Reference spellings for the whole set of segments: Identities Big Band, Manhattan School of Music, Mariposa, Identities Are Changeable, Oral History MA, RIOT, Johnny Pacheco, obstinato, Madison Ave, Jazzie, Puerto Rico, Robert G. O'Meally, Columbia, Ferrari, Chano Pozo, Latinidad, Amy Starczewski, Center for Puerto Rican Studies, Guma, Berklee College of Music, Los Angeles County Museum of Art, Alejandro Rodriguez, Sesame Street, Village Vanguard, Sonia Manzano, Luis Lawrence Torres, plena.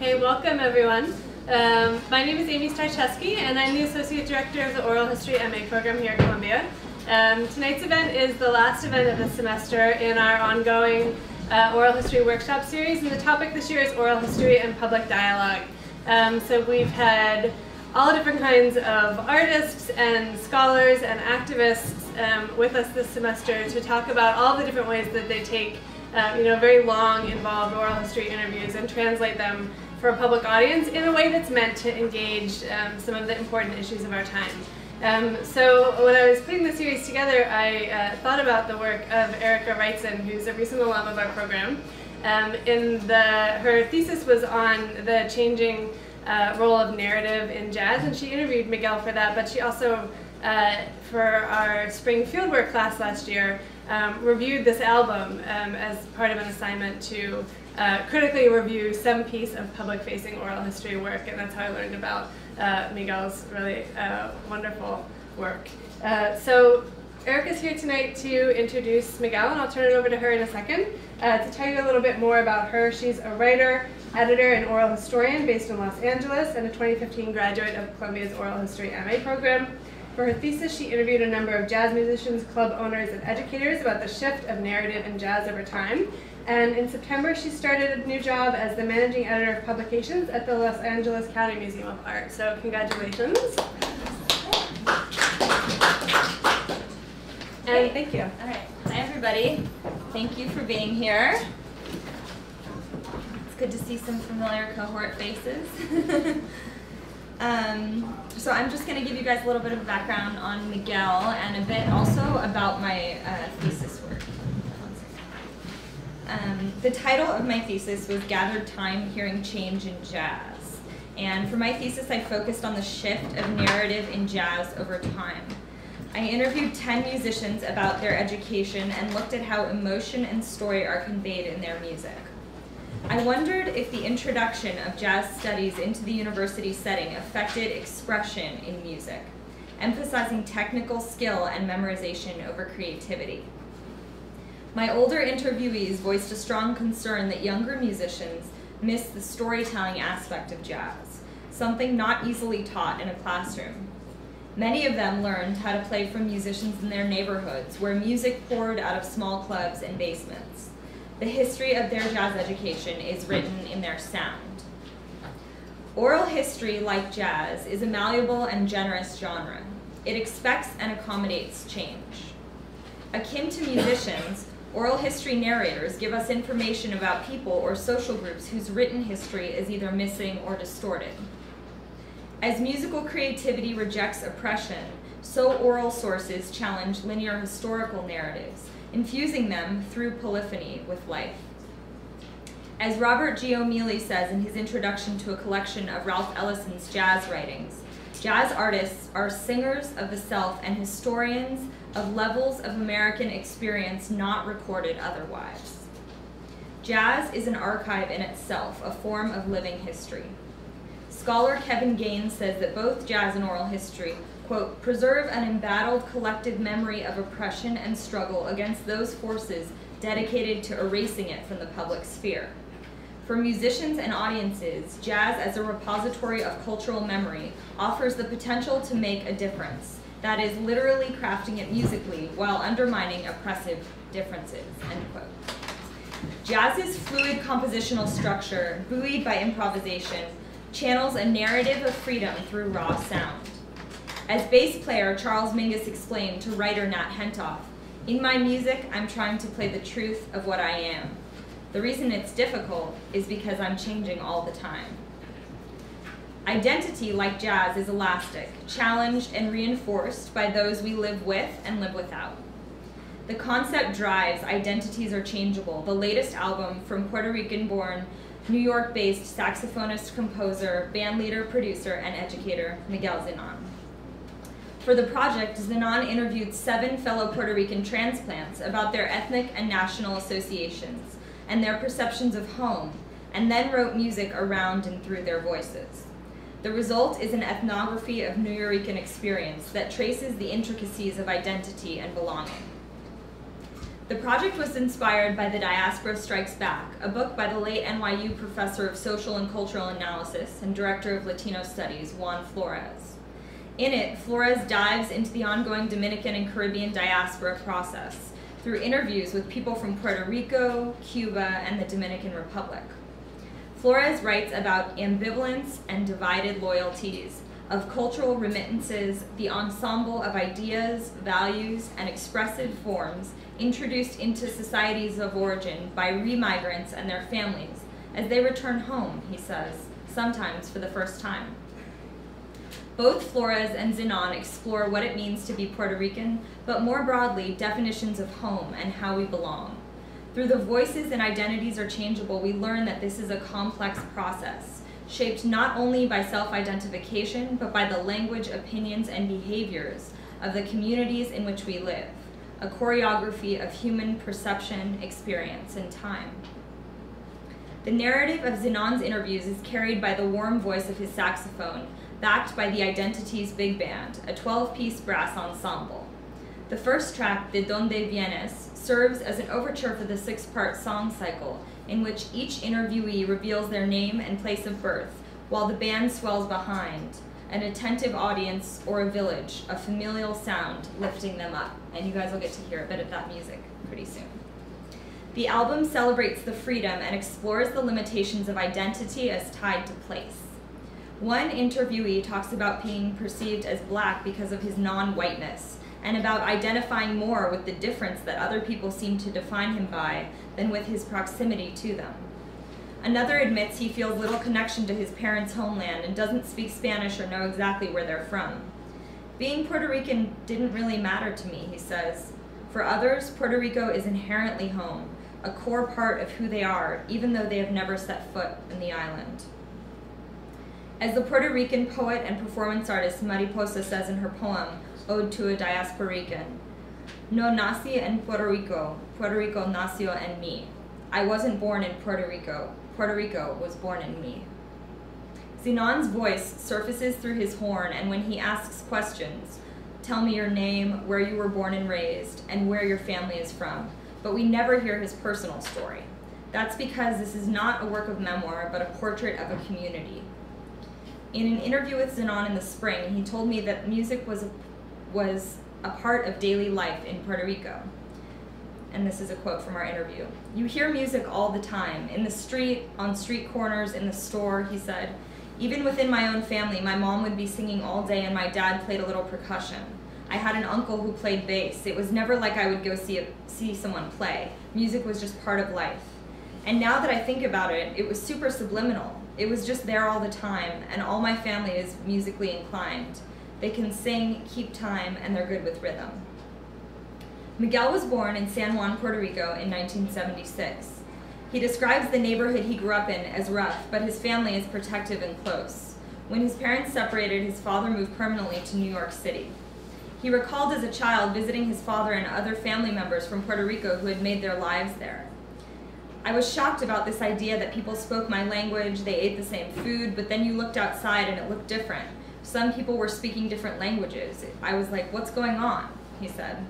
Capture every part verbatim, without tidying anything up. Hey, welcome everyone. Um, my name is Amy Starczewski, and I'm the Associate Director of the Oral History M A program here at Columbia. Um, tonight's event is the last event of the semester in our ongoing uh, Oral History Workshop Series, and the topic this year is Oral History and Public Dialogue. Um, so we've had all different kinds of artists and scholars and activists um, with us this semester to talk about all the different ways that they take um, you know, very long, involved oral history interviews and translate them for a public audience in a way that's meant to engage um, some of the important issues of our time. Um, so when I was putting the series together, I uh, thought about the work of Erica Wrightson, who's a recent alum of our program. Um, in the, her thesis was on the changing Uh, role of narrative in jazz, and she interviewed Miguel for that, but she also, uh, for our spring fieldwork class last year, um, reviewed this album um, as part of an assignment to uh, critically review some piece of public-facing oral history work, and that's how I learned about uh, Miguel's really uh, wonderful work. Uh, so Erica's here tonight to introduce Miguel, and I'll turn it over to her in a second uh, to tell you a little bit more about her. She's a writer, editor, and oral historian based in Los Angeles, and a twenty fifteen graduate of Columbia's Oral History M A program. For her thesis, she interviewed a number of jazz musicians, club owners, and educators about the shift of narrative in jazz over time. And in September, she started a new job as the managing editor of publications at the Los Angeles County Museum of Art. So congratulations. And thank you. All right. Hi, everybody. Thank you for being here. Good to see some familiar cohort faces. um, so I'm just going to give you guys a little bit of background on Miguel and a bit also about my uh, thesis work. Um, the title of my thesis was Gathered Time, Hearing Change in Jazz. And for my thesis, I focused on the shift of narrative in jazz over time. I interviewed ten musicians about their education and looked at how emotion and story are conveyed in their music. I wondered if the introduction of jazz studies into the university setting affected expression in music, emphasizing technical skill and memorization over creativity. My older interviewees voiced a strong concern that younger musicians miss the storytelling aspect of jazz, something not easily taught in a classroom. Many of them learned how to play from musicians in their neighborhoods, where music poured out of small clubs and basements. The history of their jazz education is written in their sound. Oral history, like jazz, is a malleable and generous genre. It expects and accommodates change. Akin to musicians, oral history narrators give us information about people or social groups whose written history is either missing or distorted. As musical creativity rejects oppression, so oral sources challenge linear historical narratives, infusing them through polyphony with life. As Robert G. O'Meally says in his introduction to a collection of Ralph Ellison's jazz writings, jazz artists are singers of the self and historians of levels of American experience not recorded otherwise. Jazz is an archive in itself, a form of living history. Scholar Kevin Gaines says that both jazz and oral history, quote, preserve an embattled collective memory of oppression and struggle against those forces dedicated to erasing it from the public sphere. For musicians and audiences, jazz as a repository of cultural memory offers the potential to make a difference, that is, literally crafting it musically while undermining oppressive differences, end quote. Jazz's fluid compositional structure, buoyed by improvisation, channels a narrative of freedom through raw sound. As bass player Charles Mingus explained to writer Nat Hentoff, in my music, I'm trying to play the truth of what I am. The reason it's difficult is because I'm changing all the time. Identity, like jazz, is elastic, challenged and reinforced by those we live with and live without. The concept drives Identities Are Changeable, the latest album from Puerto Rican-born, New York-based saxophonist, composer, bandleader, producer, and educator Miguel Zenón. For the project, Zenón interviewed seven fellow Puerto Rican transplants about their ethnic and national associations and their perceptions of home, and then wrote music around and through their voices. The result is an ethnography of Nuyorican experience that traces the intricacies of identity and belonging. The project was inspired by The Diaspora Strikes Back, a book by the late N Y U professor of social and cultural analysis and director of Latino studies, Juan Flores. In it, Flores dives into the ongoing Dominican and Caribbean diaspora process through interviews with people from Puerto Rico, Cuba, and the Dominican Republic. Flores writes about ambivalence and divided loyalties, of cultural remittances, the ensemble of ideas, values, and expressive forms introduced into societies of origin by remigrants and their families as they return home, he says, sometimes for the first time. Both Flores and Zenón explore what it means to be Puerto Rican, but more broadly, definitions of home and how we belong. Through the voices and identities are changeable, we learn that this is a complex process, shaped not only by self-identification, but by the language, opinions, and behaviors of the communities in which we live, a choreography of human perception, experience, and time. The narrative of Zenón's interviews is carried by the warm voice of his saxophone, backed by the Identities Big Band, a twelve-piece brass ensemble. The first track, De Donde Vienes, serves as an overture for the six-part song cycle, in which each interviewee reveals their name and place of birth, while the band swells behind, an attentive audience or a village, a familial sound lifting them up. And you guys will get to hear a bit of that music pretty soon. The album celebrates the freedom and explores the limitations of identity as tied to place. One interviewee talks about being perceived as black because of his non-whiteness, and about identifying more with the difference that other people seem to define him by than with his proximity to them. Another admits he feels little connection to his parents' homeland and doesn't speak Spanish or know exactly where they're from. Being Puerto Rican didn't really matter to me, he says. For others, Puerto Rico is inherently home, a core part of who they are, even though they have never set foot in the island. As the Puerto Rican poet and performance artist Mariposa says in her poem, Ode to a Diasporican, no nací en Puerto Rico, Puerto Rico nació en mí. I wasn't born in Puerto Rico, Puerto Rico was born in me. Zenón's voice surfaces through his horn, and when he asks questions, tell me your name, where you were born and raised, and where your family is from, but we never hear his personal story. That's because this is not a work of memoir, but a portrait of a community. In an interview with Zenón in the spring, he told me that music was a was a part of daily life in Puerto Rico. And this is a quote from our interview. You hear music all the time, in the street, on street corners, in the store, he said. Even within my own family, my mom would be singing all day and my dad played a little percussion. I had an uncle who played bass. It was never like I would go see, a, see someone play. Music was just part of life. And now that I think about it, it was super subliminal. It was just there all the time, and all my family is musically inclined. They can sing, keep time, and they're good with rhythm. Miguel was born in San Juan, Puerto Rico in nineteen seventy-six. He describes the neighborhood he grew up in as rough, but his family is protective and close. When his parents separated, his father moved permanently to New York City. He recalled as a child visiting his father and other family members from Puerto Rico who had made their lives there. I was shocked about this idea that people spoke my language, they ate the same food, but then you looked outside and it looked different. Some people were speaking different languages. I was like, what's going on? He said.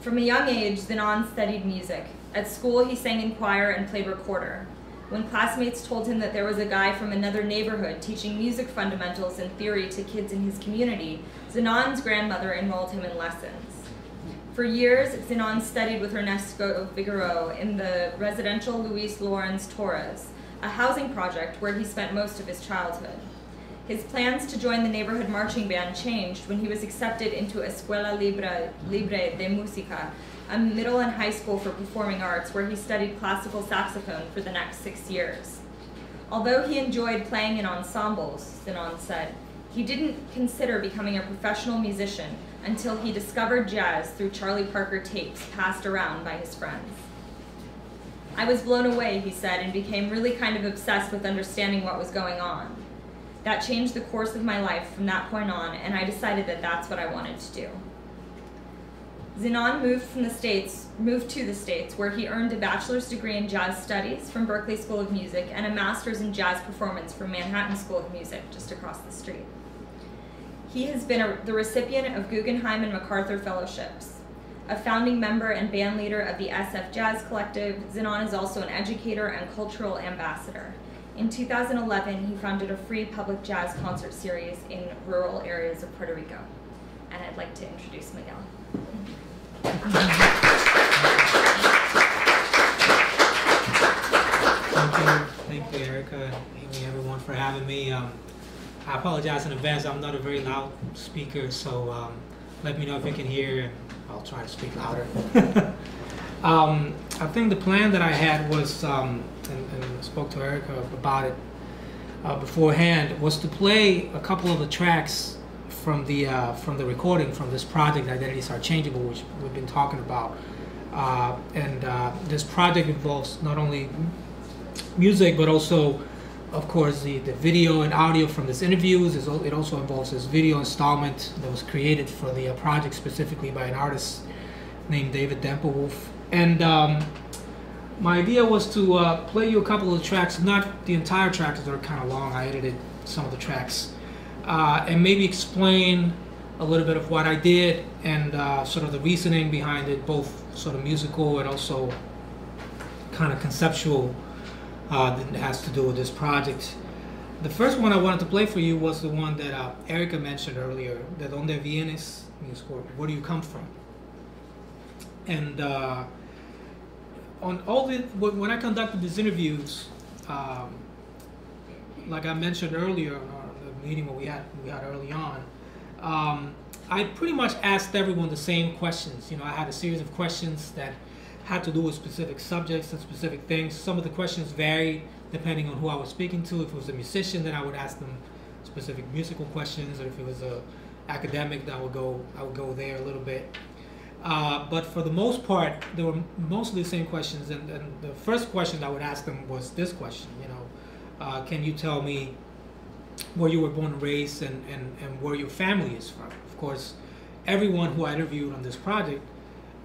From a young age, Zenón studied music. At school, he sang in choir and played recorder. When classmates told him that there was a guy from another neighborhood teaching music fundamentals and theory to kids in his community, Zenón's grandmother enrolled him in lessons. For years, Zenón studied with Ernesto Vigoro in the residential Luis Lawrence Torres, a housing project where he spent most of his childhood. His plans to join the neighborhood marching band changed when he was accepted into Escuela Libre de Música, a middle and high school for performing arts where he studied classical saxophone for the next six years. Although he enjoyed playing in ensembles, Zenón said, he didn't consider becoming a professional musician until he discovered jazz through Charlie Parker tapes passed around by his friends. I was blown away, he said, and became really kind of obsessed with understanding what was going on. That changed the course of my life from that point on, and I decided that that's what I wanted to do. Zenón moved from the States, moved to the States, where he earned a bachelor's degree in jazz studies from Berklee School of Music and a master's in jazz performance from Manhattan School of Music, just across the street. He has been a, the recipient of Guggenheim and MacArthur Fellowships. a founding member and band leader of the S F Jazz Collective, Zenón is also an educator and cultural ambassador. In two thousand eleven, he founded a free public jazz concert series in rural areas of Puerto Rico. And I'd like to introduce Miguel. Thank you, thank you Erica, Amy, everyone for having me. Um, I apologize in advance, I'm not a very loud speaker, so um, let me know if you can hear, and I'll try to speak louder. um, I think the plan that I had was, um, and, and I spoke to Erica about it uh, beforehand, was to play a couple of the tracks from the uh, from the recording from this project, Identities Are Changeable, which we've been talking about. Uh, and uh, this project involves not only music, but also, of course, the, the video and audio from this interview. It also involves this video installment that was created for the uh, project specifically by an artist named David Dempewolf. And um, my idea was to uh, play you a couple of tracks, not the entire tracks, they're kind of long. I edited some of the tracks. Uh, and maybe explain a little bit of what I did and uh, sort of the reasoning behind it, both sort of musical and also kind of conceptual uh, that has to do with this project. The first one I wanted to play for you was the one that uh, Erica mentioned earlier, De Donde Vienes, where do you come from? And uh, on all the, when I conducted these interviews, um, like I mentioned earlier, meeting what we had we had early on, um, I pretty much asked everyone the same questions. You know, I had a series of questions that had to do with specific subjects and specific things. Some of the questions varied depending on who I was speaking to. If it was a musician, then I would ask them specific musical questions, or if it was a academic, then I would go I would go there a little bit. Uh, but for the most part, they were mostly the same questions. And, and the first question I would ask them was this question. You know, uh, can you tell me where you were born and raised, and, and, and where your family is from? Of course, everyone who I interviewed on this project,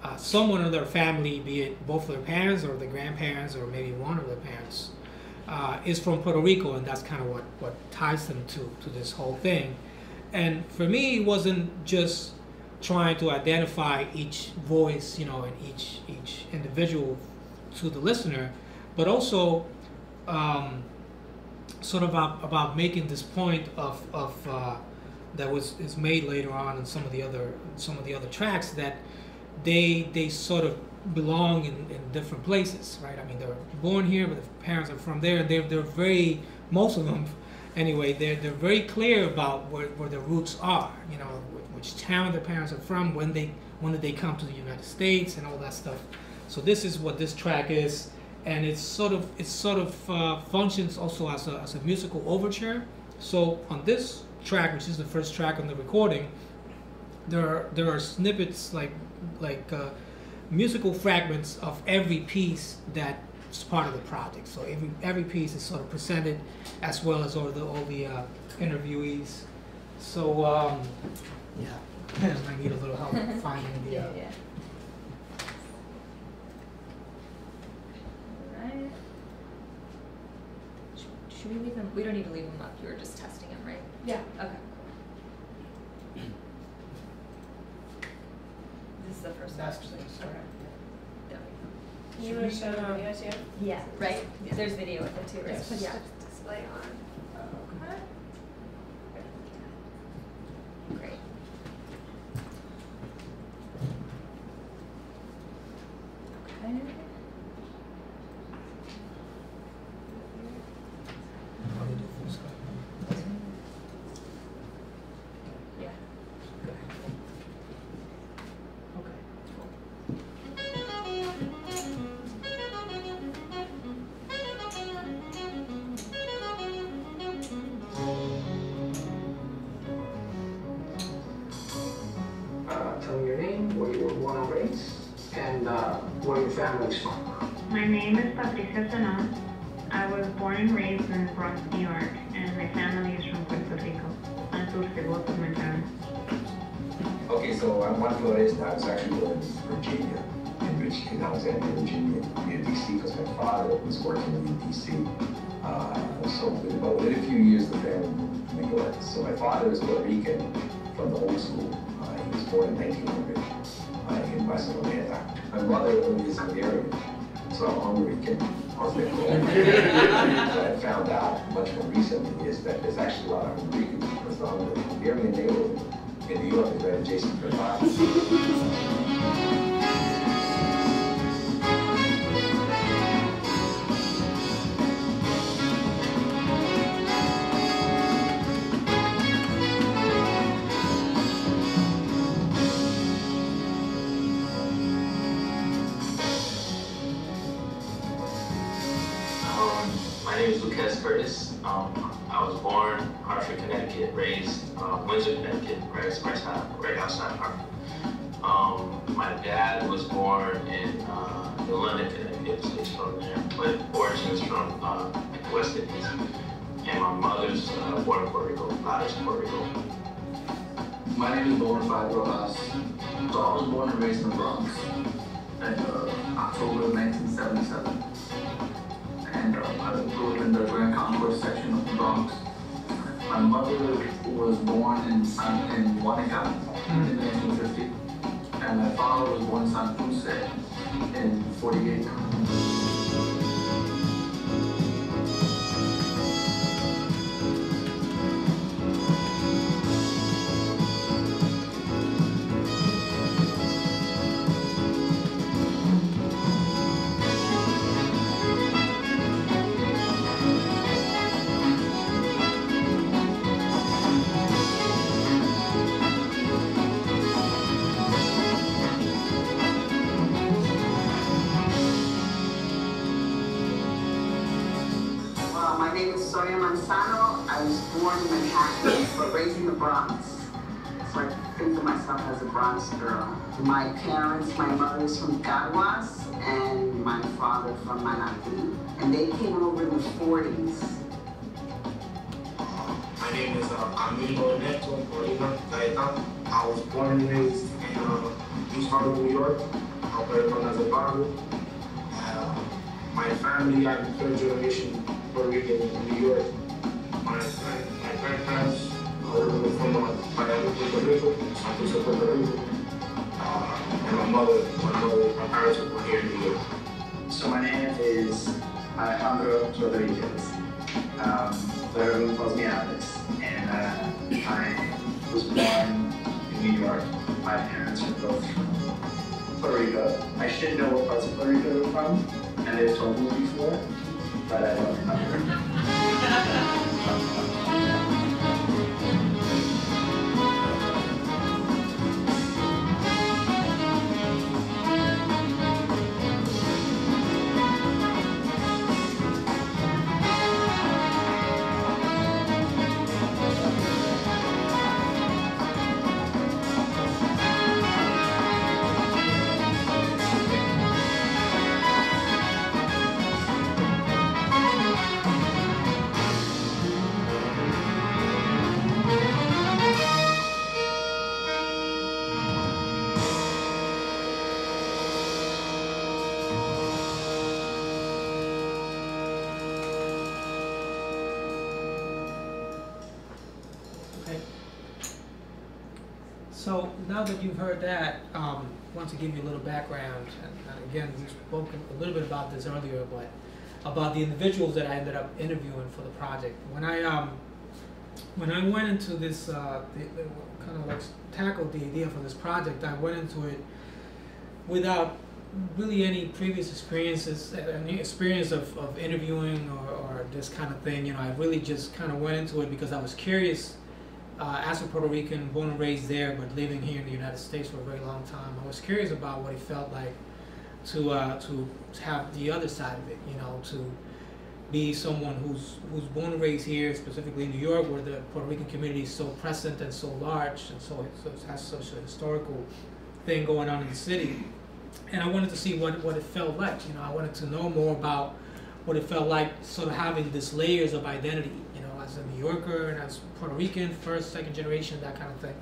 uh, someone in their family, be it both their parents or their grandparents or maybe one of their parents, uh, is from Puerto Rico, and that's kind of what, what ties them to, to this whole thing. And for me, it wasn't just trying to identify each voice, you know, and each, each individual to the listener, but also, um, sort of about, about making this point of, of uh, that was is made later on in some of the other some of the other tracks, that they they sort of belong in, in different places, right? I mean, they're born here, but the parents are from there. They're they're very, most of them anyway, they're they're very clear about where, where their roots are. You know, which town their parents are from, when they when did they come to the United States, and all that stuff. So this is what this track is. And it's sort of it sort of uh, functions also as a, as a musical overture. So on this track, which is the first track on the recording, there are, there are snippets like like uh, musical fragments of every piece that's part of the project. So every every piece is sort of presented, as well as all the all the uh, interviewees. So um, yeah, I need a little help finding the. Uh, yeah, yeah. Should we leave them? We don't need to leave them up. You were just testing them, right? Yeah. Okay. Cool. This is the first one. That's actually. Just okay. Yeah. There we go. You want to show them video too? Yeah. Right? Yeah. There's video with it too, right? Yes. Put yeah. the display on. Okay. Great. Okay. My name is Patricia Zenón. I was born and raised in the Bronx, New York, and my family is from Puerto Rico. Until both of my parents. Okay, so I'm Juan Flores. I was actually born in Virginia, in Richmond, Alexandria, Virginia, near D C, because my father was working in D C. Uh, so but within a few years, the family moved to New York. So my father is Puerto Rican from the old school. Uh, he was born in nineteen hundred. Uh, in Barcelona. My mother is Hungarian, so I'm hungry. Can What I found out much more recently is that there's actually a lot of Hungarian because the Hungarian neighborhood in New York is right adjacent to the Bible. Connecticut, right, right, side, right outside Hartford. Um, my dad was born in uh, New London, Connecticut, so he's from there, but origins from uh, like West Indies. And my mother's uh, born in Puerto Rico, father's Puerto Rico. My name is Bonafide Rojas. So I was born and raised in the Bronx in uh, October of nineteen seventy-seven. And uh, I grew up in the Grand Concourse section of the Bronx. My mother was born in San in Juanica in nineteen fifty, and my father was born in San Jose in forty-eight. Sonia Manzano. I was born in Manhattan, but raised in the Bronx. So I think of myself as a Bronx girl. My parents, my mother's from Caguas, and my father from Manatí. And they came over in the forties. My name is uh, Amigo Ernesto Molina Gaeta. I was born and raised in uh, East Harlem, New York. I was born as a barrio. Uh, my family, I'm the third generation Puerto Rican in New York. My, my, my grandparents were from Miami, Puerto Rico, San Jose, Puerto Rico. Uh, and my mother, my mother, my parents were here in New York. So my name is Alejandro Rodriguez. Um, but everyone calls me Alex. And uh, I was born in New York. My parents were both from Puerto Rico. I should know what parts of Puerto Rico they're from, and they've told me before. But I don't So now that you've heard that, um, I want to give you a little background. And, and again, we've spoken a little bit about this earlier, but about the individuals that I ended up interviewing for the project. When I um, when I went into this, uh, the, the, kind of like tackled the idea for this project, I went into it without really any previous experiences, any experience of, of interviewing or, or this kind of thing. You know, I really just kind of went into it because I was curious. Uh, as a Puerto Rican, born and raised there, but living here in the United States for a very long time, I was curious about what it felt like to uh, to have the other side of it. You know, to be someone who's who's born and raised here, specifically in New York, where the Puerto Rican community is so present and so large, and so, so it has such a historical thing going on in the city. And I wanted to see what what it felt like. You know, I wanted to know more about what it felt like, sort of having these layers of identity. You know, as a New Yorker and as Puerto Rican, first, second generation, that kind of thing.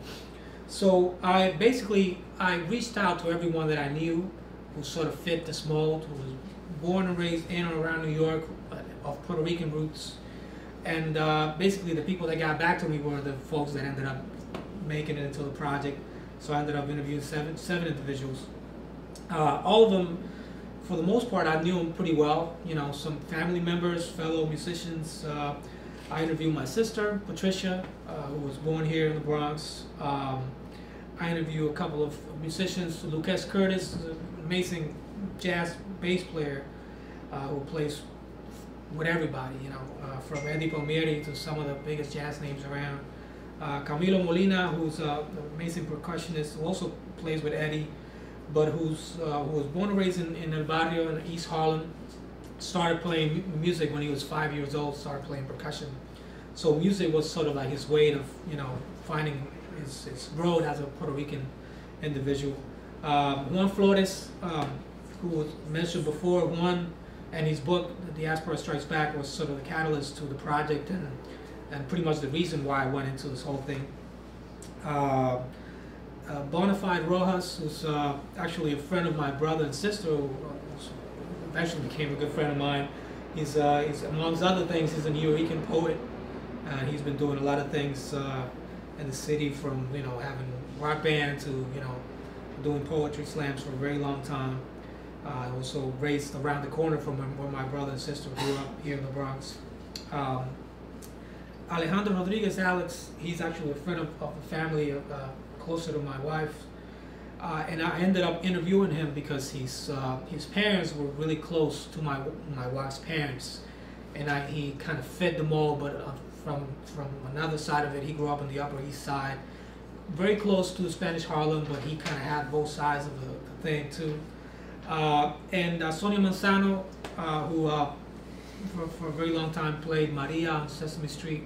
So I basically, I reached out to everyone that I knew who sort of fit this mold, who was born and raised in or around New York, but of Puerto Rican roots. And uh, basically the people that got back to me were the folks that ended up making it into the project. So I ended up interviewing seven, seven individuals. Uh, all of them, for the most part, I knew them pretty well. You know, some family members, fellow musicians. Uh, I interviewed my sister, Patricia, uh, who was born here in the Bronx. Um, I interviewed a couple of musicians, Lucas Curtis, an amazing jazz bass player uh, who plays with everybody, you know, uh, from Eddie Palmieri to some of the biggest jazz names around. Uh, Camilo Molina, who's uh, an amazing percussionist, who also plays with Eddie, but who's, uh, who was born and raised in, in El Barrio in East Harlem, started playing music when he was five years old, started playing percussion. So music was sort of like his way of, you know, finding his, his road as a Puerto Rican individual. Uh, Juan Flores, um, who was mentioned before, Juan and his book, The Diaspora Strikes Back, was sort of the catalyst to the project and, and pretty much the reason why I went into this whole thing. Uh, uh, Bonafide Rojas, who's uh, actually a friend of my brother and sister, who eventually became a good friend of mine. He's, uh, he's amongst other things, he's a Nuyorican poet, and he's been doing a lot of things uh, in the city, from, you know, having rock band to, you know, doing poetry slams for a very long time. I uh, also raised around the corner from where my brother and sister grew up here in the Bronx. Um, Alejandro Rodriguez, Alex, he's actually a friend of, of the family, uh, closer to my wife. Uh, and I ended up interviewing him because he's, uh, his parents were really close to my, my wife's parents. And I, he kind of fit them all, but uh, from, from another side of it, he grew up on the Upper East Side. Very close to Spanish Harlem, but he kind of had both sides of the, the thing too. Uh, and uh, Sonia Manzano, uh, who uh, for, for a very long time played Maria on Sesame Street,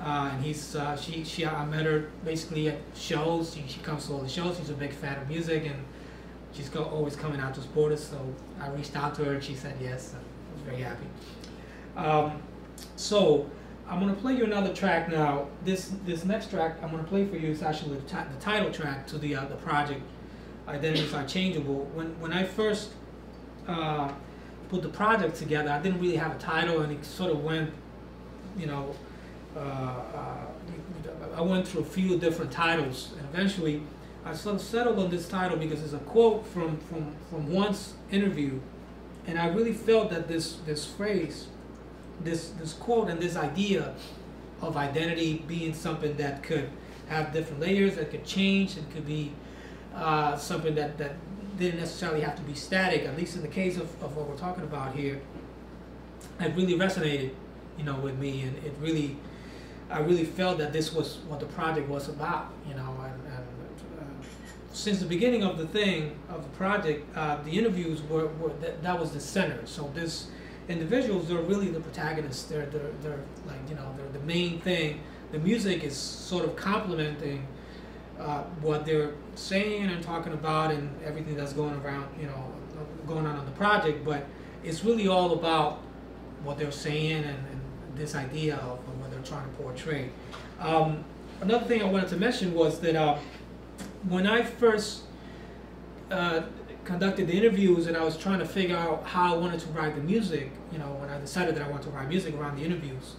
uh, and he's uh, she she I met her basically at shows. She, she comes to all the shows. She's a big fan of music, and she's go, always coming out to support us. So I reached out to her, and she said yes. I was very happy. Um, so I'm gonna play you another track now. This this next track I'm gonna play for you is actually the, the title track to the uh, the project. Identities Are Changeable. When when I first uh, put the project together, I didn't really have a title, and it sort of went, you know, uh, uh, I went through a few different titles, and eventually I sort of settled on this title because it's a quote from from from Juan's interview, and I really felt that this this phrase, this this quote, and this idea of identity being something that could have different layers, that could change, and could be Uh, something that, that didn't necessarily have to be static, at least in the case of, of what we're talking about here, it really resonated, you know, with me, and it really, I really felt that this was what the project was about, you know, and, and uh, since the beginning of the thing, of the project, uh, the interviews were, were that, that was the center, so this, individuals, they're really the protagonists, they're, they're, they're like, you know, they're the main thing, the music is sort of complementing Uh, what they're saying and talking about and everything that's going around, you know, going on on the project, but it's really all about what they're saying and, and this idea of, of what they're trying to portray. Um, another thing I wanted to mention was that uh, when I first uh, conducted the interviews and I was trying to figure out how I wanted to write the music, you know, when I decided that I wanted to write music around the interviews,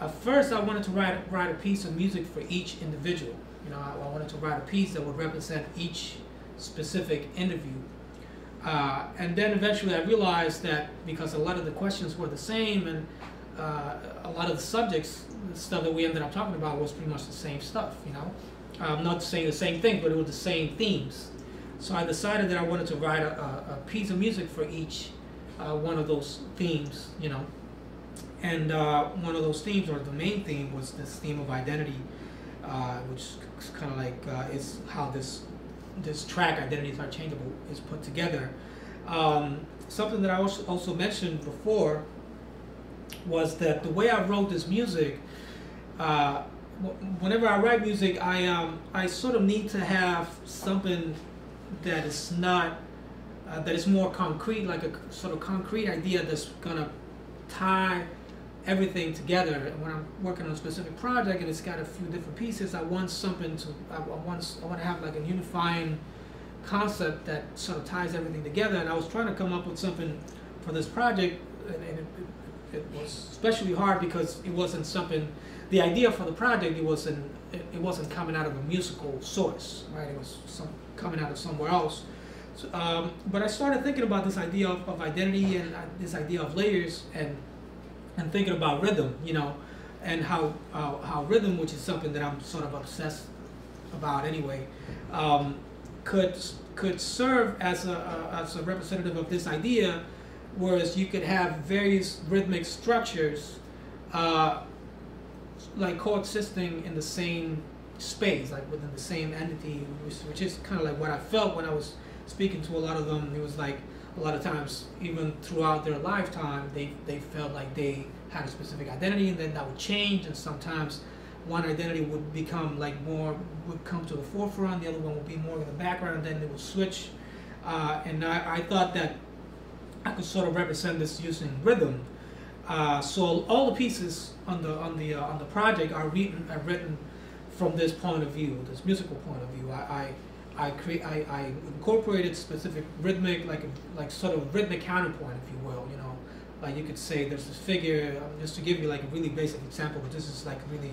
at first I wanted to write, write a piece of music for each individual. You know, I, I wanted to write a piece that would represent each specific interview. Uh, and then eventually I realized that because a lot of the questions were the same and uh, a lot of the subjects, the stuff that we ended up talking about was pretty much the same stuff, you know. I'm not saying the same thing, but it was the same themes. So I decided that I wanted to write a, a, a piece of music for each uh, one of those themes, you know. And uh, one of those themes, or the main theme, was this theme of identity. Uh, which is kind of like uh, is how this this track Identities Are Changeable is put together. Um, something that I also, also mentioned before was that the way I wrote this music, uh, whenever I write music, I um, I sort of need to have something that is not uh, that is more concrete, like a sort of concrete idea that's gonna tie everything together. When I'm working on a specific project and it's got a few different pieces, I want something to, I want, I want to have like a unifying concept that sort of ties everything together. And I was trying to come up with something for this project, and, and it, it, it was especially hard because it wasn't something, the idea for the project, it wasn't, it, it wasn't coming out of a musical source, right? It was some, coming out of somewhere else. So, um, but I started thinking about this idea of, of identity and uh, this idea of layers, and and thinking about rhythm, you know, and how uh, how rhythm, which is something that I'm sort of obsessed about anyway, um, could could serve as a uh, as a representative of this idea, whereas you could have various rhythmic structures, uh, like coexisting in the same space, like within the same entity, which, which is kind of like what I felt when I was speaking to a lot of them. It was like a lot of times, even throughout their lifetime, they, they felt like they had a specific identity, and then that would change, and sometimes one identity would become like more, would come to the forefront, the other one would be more in the background, then they would switch. Uh, and I, I thought that I could sort of represent this using rhythm. Uh, so all the pieces on the, on the, uh, on the project are written, are written from this point of view, this musical point of view. I, I, I, create, I, I incorporated specific rhythmic, like like sort of rhythmic counterpoint, if you will, you know. Like you could say there's this figure, just to give you like a really basic example, but this is like really,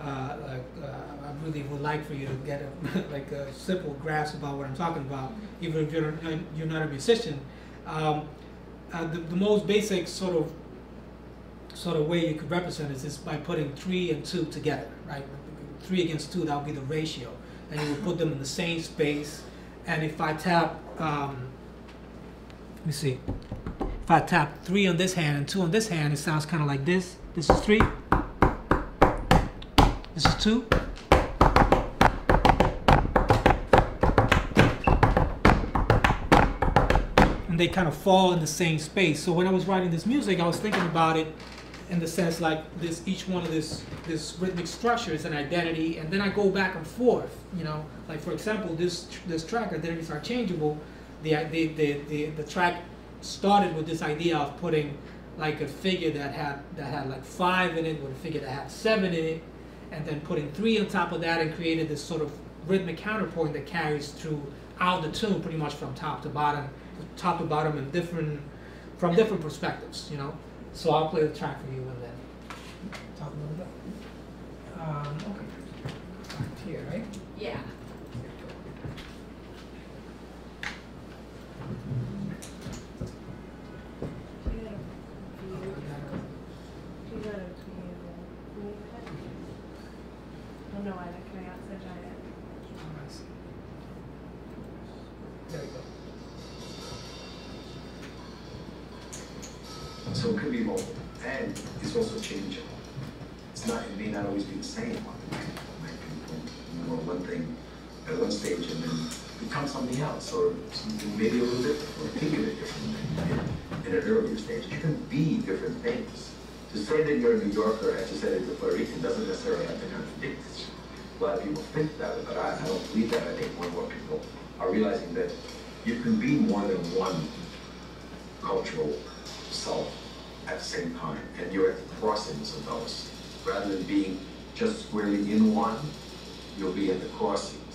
uh, like, uh, I really would like for you to get a, like a simple grasp about what I'm talking about, even if you're, you're not a musician. Um, uh, the, the most basic sort of, sort of way you could represent is this by putting three and two together, right? Three against two, that would be the ratio. And you would put them in the same space. And if I tap, um, let me see, if I tap three on this hand and two on this hand, it sounds kind of like this. This is three, this is two, and they kind of fall in the same space. So when I was writing this music, I was thinking about it in the sense like this, each one of this this rhythmic structure is an identity, and then I go back and forth, you know. Like for example, this this track, Identities Are Changeable, the the the the, the track started with this idea of putting like a figure that had that had like five in it with a figure that had seven in it, and then putting three on top of that, and created this sort of rhythmic counterpoint that carries throughout the tune pretty much from top to bottom, top to bottom and different from different perspectives, you know. So I'll play the track for you and then talk a little bit. Um, okay. Right here, right? Yeah. Oh, no, I don't carry out such giant. Oh, I see. There you go. So it could be mobile, and it's also changeable. It's not, it may not always be the same. It might be one thing at one stage and then become something else, or something maybe a little different, or think of it differently in an earlier stage. It can be different things. To say that you're a New Yorker and to say that you're Puerto Rican doesn't necessarily have to contradict this. A lot of people think that, but I, I don't believe that. I think more and more people are realizing that you can be more than one cultural self at the same time, and you're at the crossings of those. Rather than being just squarely in one, you'll be at the crossings.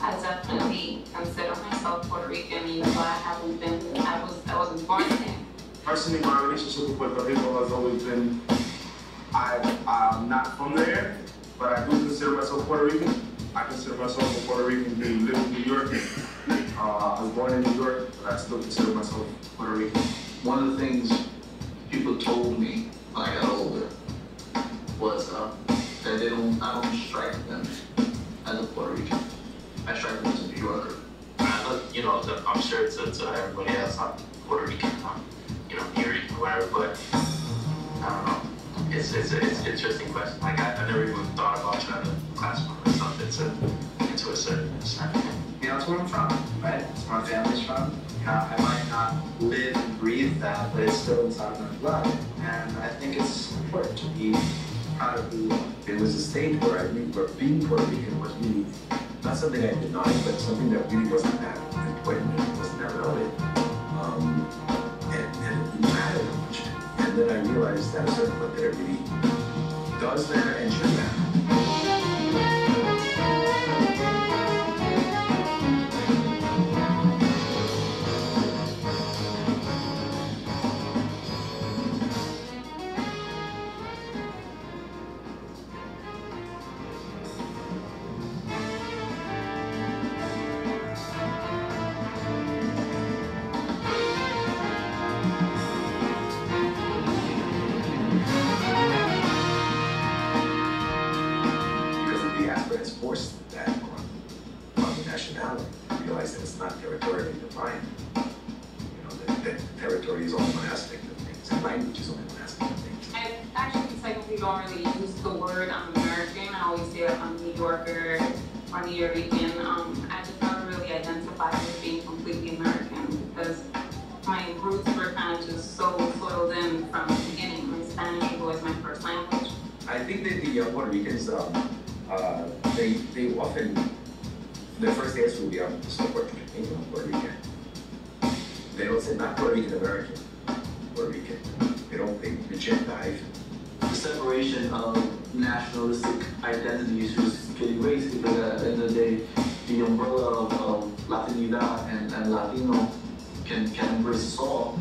I definitely consider myself Puerto Rican, even though I haven't been, I, was, I wasn't born here. Personally, my relationship with Puerto Rico has always been, I, I'm not from there, but I do consider myself Puerto Rican. I consider myself a Puerto Rican being living in New York. Uh, I was born in New York, but I still consider myself Puerto Rican. One of the things people told me when I got older was uh, that they don't, I don't strike them as a Puerto Rican. I strike them as a New Yorker. I look, you know, the, I'm sure to, to everybody else, I'm Puerto Rican, I'm, you know, New York, whatever, but I don't know. It's, it's, it's an interesting question. Like, I, I never even thought about trying to classify myself into, into a certain extent. You know, that's where I'm from, right? That's where my family's from. You know, I might not live and breathe that, but it's still inside my blood. And I think it's important to be proud of who you are. It was a stage where I mean, where being Puerto Rican was really not something I denied, but something that really wasn't that important. It wasn't that relevant. Um, and, and it mattered much. And then I realized that a certain point that it really does matter and should matter. is only one aspect of things, and language is only one aspect of things. And actually, it's like we don't really use the word um, American. I always say like, I'm New Yorker or Nuyorican. Um, I just never really identified as being completely American because my roots were kind of just so soiled in from the beginning. My Spanish was my first language. I think that the uh, Puerto Ricans, um, uh, they, they often, their first answer will be, I'm so Puerto Rican, I'm Puerto Rican. They don't say, not Puerto Rican American, Puerto Rican. They don't think the Gentile. The separation of nationalistic identities was getting raised because at the end of the day, the umbrella of, of Latinidad and, and Latino can, can embrace us all.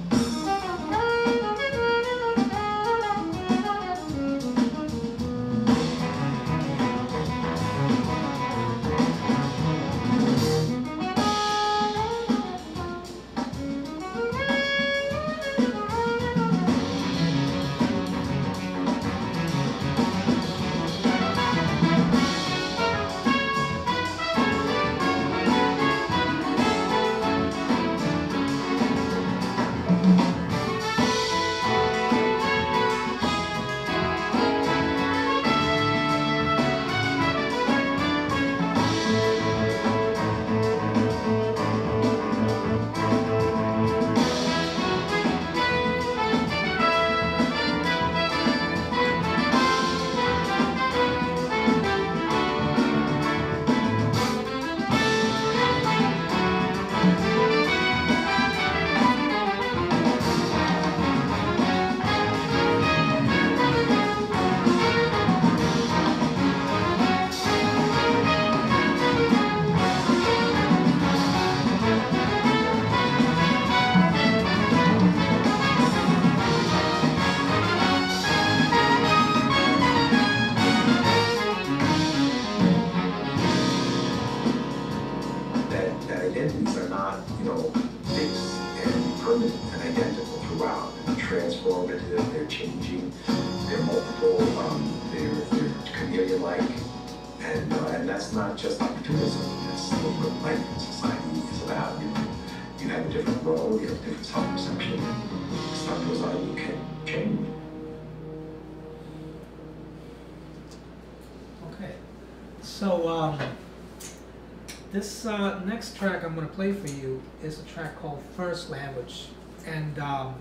This uh, next track I'm going to play for you is a track called First Language, and um,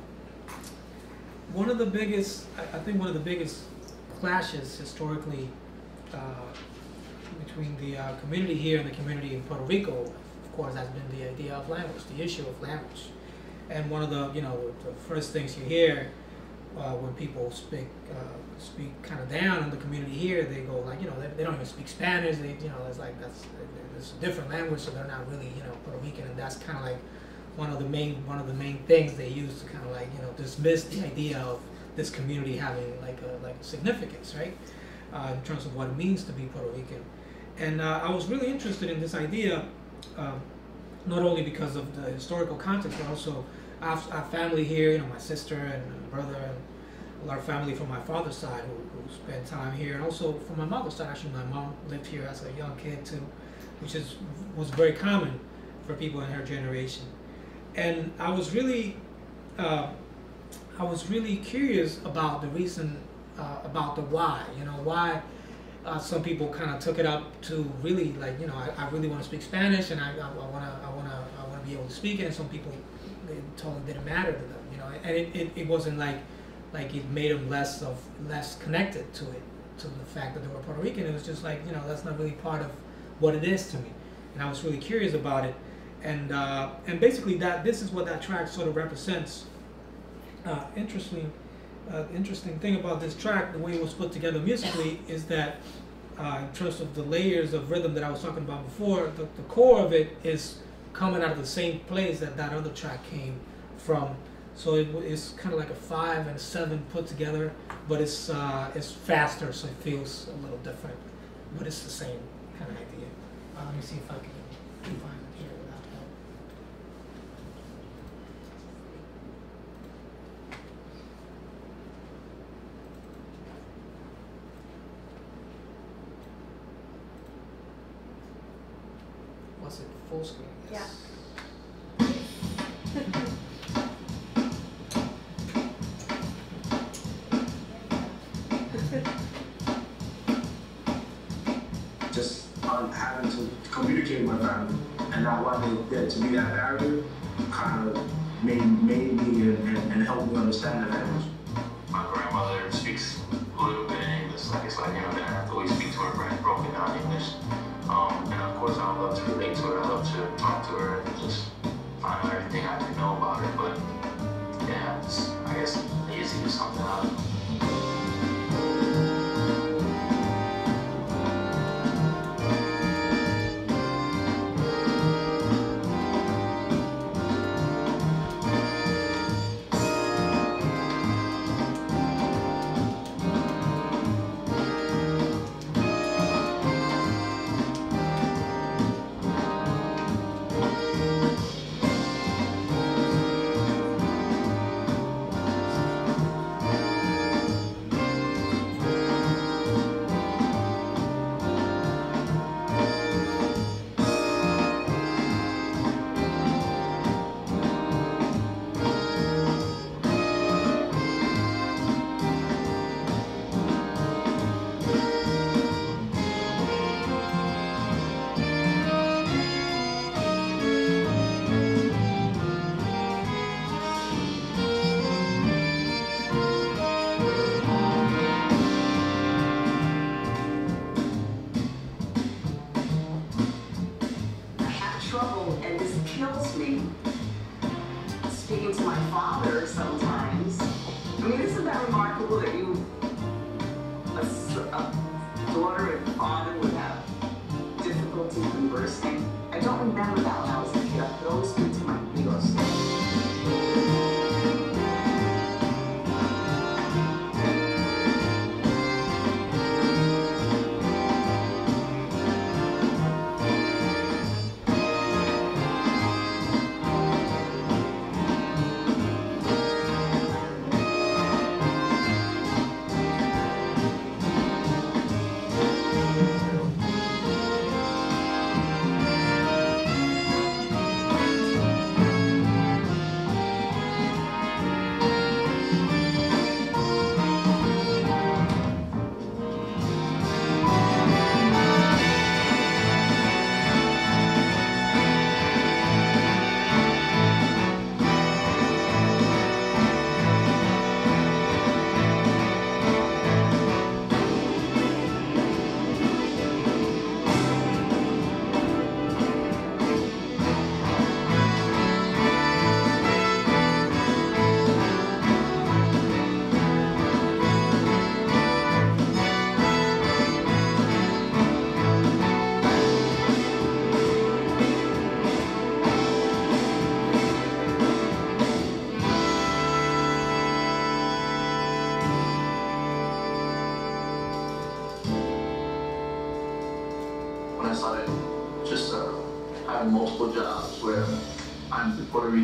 one of the biggest, I think one of the biggest clashes historically uh, between the uh, community here and the community in Puerto Rico, of course, has been the idea of language, the issue of language. And one of the, you know, the first things you hear uh, when people speak uh, speak kind of down in the community here, they go like, you know, they, they don't even speak Spanish, they, you know, it's like that's. It's a different language, so they're not really, you know, Puerto Rican, and that's kind of like one of the main one of the main things they use to kind of like, you know, dismiss the idea of this community having like a, like significance, right? Uh, in terms of what it means to be Puerto Rican. And uh, I was really interested in this idea, um, not only because of the historical context, but also our, our family here, you know, my sister and brother and a lot of family from my father's side who, who spent time here, and also from my mother's side. Actually, my mom lived here as a young kid too, which is, was very common for people in her generation. And I was really, uh, I was really curious about the reason, uh, about the why, you know, why uh, some people kind of took it up to really like, you know, I, I really want to speak Spanish and I, I, I want to I wanna, I wanna be able to speak it, and some people, it totally didn't matter to them, you know, and it, it, it wasn't like, like it made them less, of, less connected to it, to the fact that they were Puerto Rican. It was just like, you know, that's not really part of what it is to me, and I was really curious about it, and uh, and basically that this is what that track sort of represents. Uh, interesting, uh, interesting thing about this track, the way it was put together musically, is that uh, in terms of the layers of rhythm that I was talking about before, the, the core of it is coming out of the same place that that other track came from. So it, it's kind of like a five and seven put together, but it's uh, it's faster, so it feels a little different, but it's the same kind of idea. Uh, let me see if I can find it here without help. Was it full screen? Yes. Yeah. um, having to communicate with my family and not wanting to be that barrier kind of made, made me and, and helped me understand the language. My grandmother speaks a little bit in English, like it's like, you know, that I have to always speak to her friends broken down English. Um, and of course, I love to relate to her, I love to talk to her and just find out everything I can know about her, but yeah, it's, I guess lazy is something I don't know.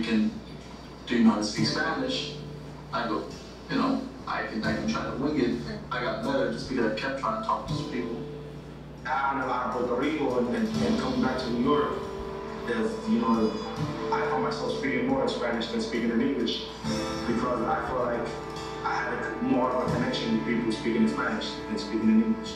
Can do you know how to speak Spanish? I go, you know, I can I can try to wing it. I got better just because I kept trying to talk to some people. I'm out of Puerto Rico and, and, and coming back to New York, there's, you know, I found myself speaking more in Spanish than speaking in English because I felt like I had more of a connection with people speaking in Spanish than speaking in English.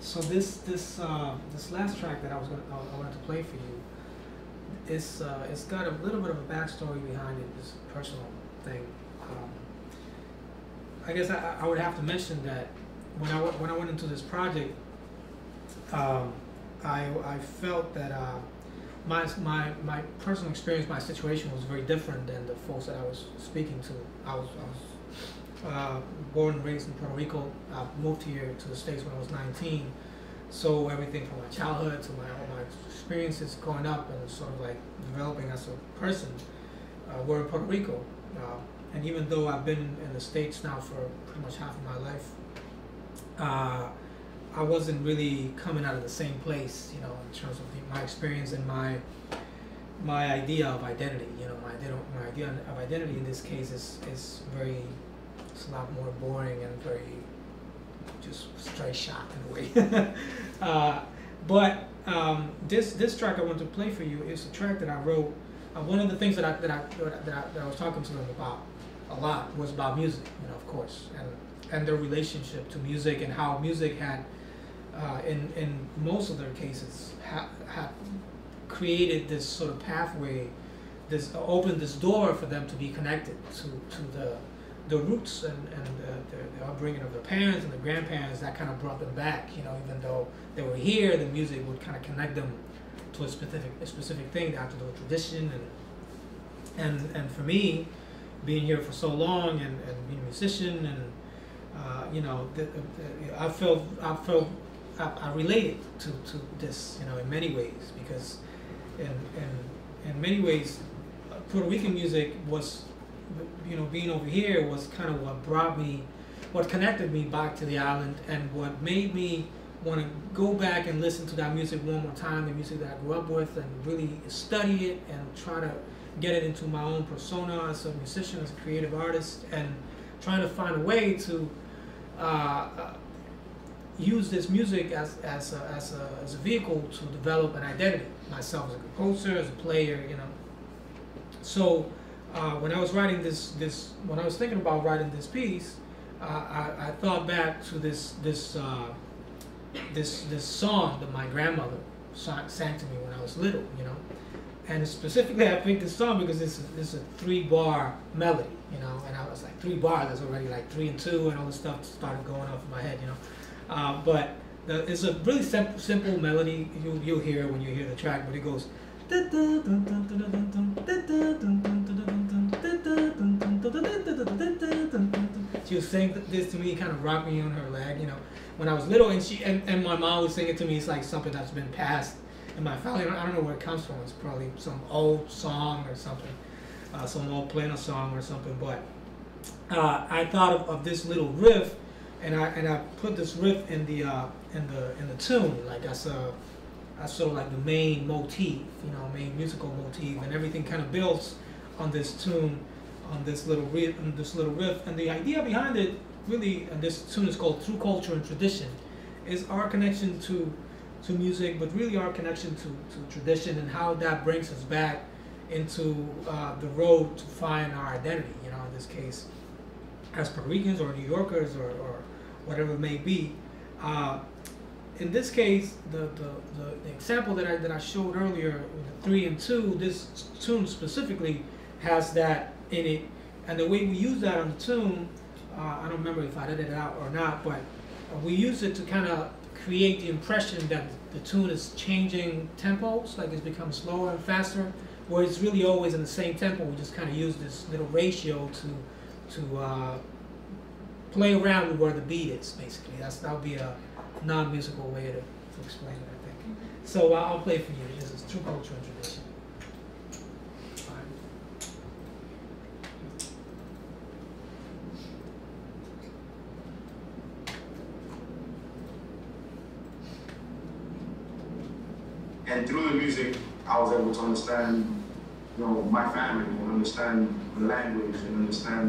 So this this uh, this last track that I was gonna, I wanted to play for you, it's uh, it's got a little bit of a backstory behind it. It's a personal thing. Um, I guess I, I would have to mention that when I when I went into this project, um, I I felt that uh, my my my personal experience, my situation was very different than the folks that I was speaking to. I was I was Uh, born and raised in Puerto Rico. I moved here to the States when I was nineteen, so everything from my childhood to my all my experiences growing up and sort of like developing as a person uh, were in Puerto Rico. Uh, and even though I've been in the States now for pretty much half of my life, uh, I wasn't really coming out of the same place, you know, in terms of the, my experience and my my idea of identity. You know, my idea my idea of identity in this case is is very. It's a lot more boring and very just straight shot in a way. uh, but um, this this track I want to play for you is a track that I wrote. Uh, one of the things that I that I, that I that I was talking to them about a lot was about music, you know, of course, and and their relationship to music and how music had, uh, in in most of their cases, ha had created this sort of pathway, this uh, opened this door for them to be connected to to the. the roots and, and the, the, the upbringing of their parents and the grandparents, that kind of brought them back, you know, even though they were here, the music would kind of connect them to a specific a specific thing that had to do with tradition. And, and, and for me, being here for so long and, and being a musician, and, uh, you know, the, the, I felt, I, felt I, I related to, to this, you know, in many ways, because in, in, in many ways, Puerto Rican music was, you know, being over here was kind of what brought me, what connected me back to the island, and what made me want to go back and listen to that music one more time, the music that I grew up with, and really study it and try to get it into my own persona as a musician, as a creative artist, and trying to find a way to uh, use this music as, as, a, as, a, as a vehicle to develop an identity, myself as a composer, as a player, you know. So. Uh, when I was writing this, this when I was thinking about writing this piece, uh, I, I thought back to this this uh, this this song that my grandmother sang, sang to me when I was little, you know. And specifically, I picked this song because it's a, it's a three-bar melody, you know. And I was like, three bars, that's already like three and two, and all this stuff started going off in my head, you know. Uh, but the, it's a really simple simple melody. You you'll hear it when you hear the track, but it goes. She would sing this to me, kind of rock me on her leg, you know, when I was little, and she and, and my mom would sing it to me. It's like something that's been passed in my family. I don't know where it comes from. It's probably some old song or something, uh, some old plena song or something. But uh, I thought of, of this little riff, and I and I put this riff in the uh, in the in the tune, like that's a. That's sort of like the main motif, you know, main musical motif, and everything kind of builds on this tune, on this little riff, on this little riff. And the idea behind it, really, and this tune is called "Through Culture and Tradition," is our connection to to music, but really our connection to, to tradition and how that brings us back into uh, the road to find our identity, you know, in this case, as Puerto Ricans or New Yorkers or, or whatever it may be. Uh, In this case, the, the, the, the example that I, that I showed earlier, the three and two, this tune specifically has that in it. And the way we use that on the tune, uh, I don't remember if I edited it out or not, but we use it to kind of create the impression that the tune is changing tempos, like it's become slower and faster, where it's really always in the same tempo. We just kind of use this little ratio to, to uh, play around with where the beat is, basically. That's, that would be a non-musical way to, to explain it, I think. Mm-hmm. So uh, I'll play for you. This is True Culture and Tradition. And through the music, I was able to understand, you know, my family, and understand the language, and understand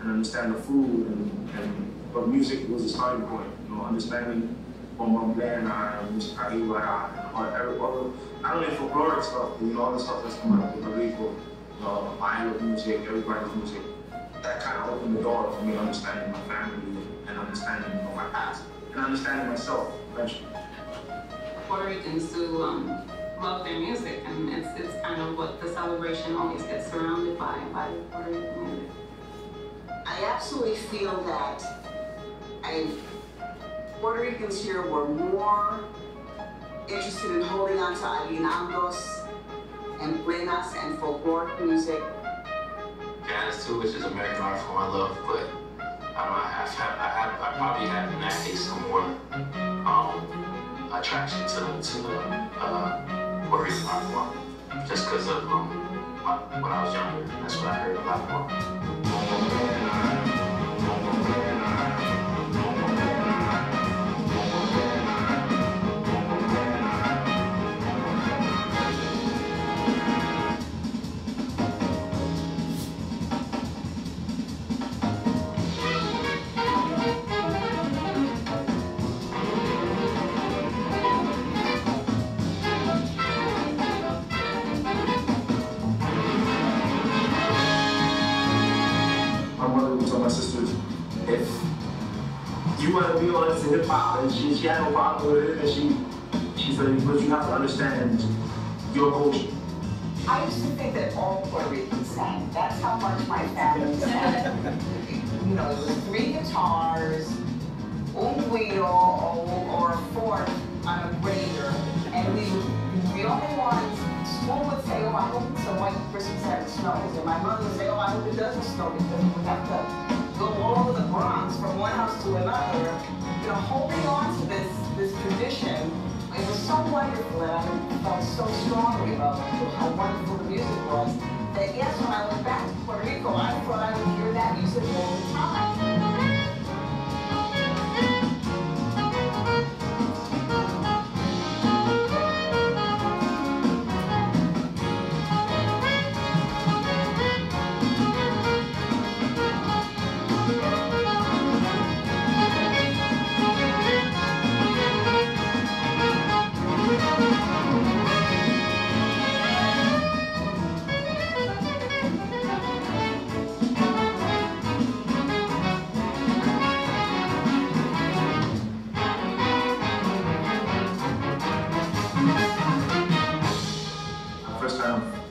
and understand the food, and, and but music was the starting point. Understanding from my band, I do what I, or every other, not only folkloric stuff, but you know, all the stuff that's coming out of Puerto Rico, uh, island music, everybody's music, that kind of opened the door for me understanding my family and understanding, you know, my past and understanding myself. Frenchman. Puerto Ricans do um, love their music, and it's, it's kind of what the celebration always gets surrounded by, by the Puerto Rican music. I absolutely feel that I, Puerto Ricans here were more interested in holding on to aguinaldos and buenas and folkloric music. Jazz too, which is American art form I love, but I, I, I, I, I probably have in that case some more um, attraction to, to the uh, Puerto Rican art form, just because of um, my, when I was younger, that's what I heard a lot more. Hip-hop, and she, she had no problem with it, and she, she said, but you have to understand your culture. I used to think that all Puerto Ricans sang. That's how much my family sang. You know, it was three guitars, un wheel, or, or a fourth on a brazier, and we were the only ones. School would say, oh, I hope it's a white Christmas that snows, and my mother would say, oh, I hope it doesn't snow, because we would have to go all over the Bronx from one house to another. You know, holding on to this, this tradition, it was so wonderful, and I felt so strongly about how wonderful the music was, that yes, when I went back to Puerto Rico, I thought I would hear that music all the time.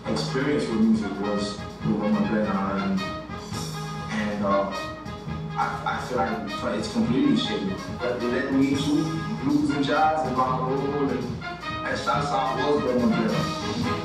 Experience with music was the Roma Blenheim, and uh, I, I feel like it's completely shaped. But it led me to blues and jazz and rock and roll, and salsa was Roma Blenheim. Okay.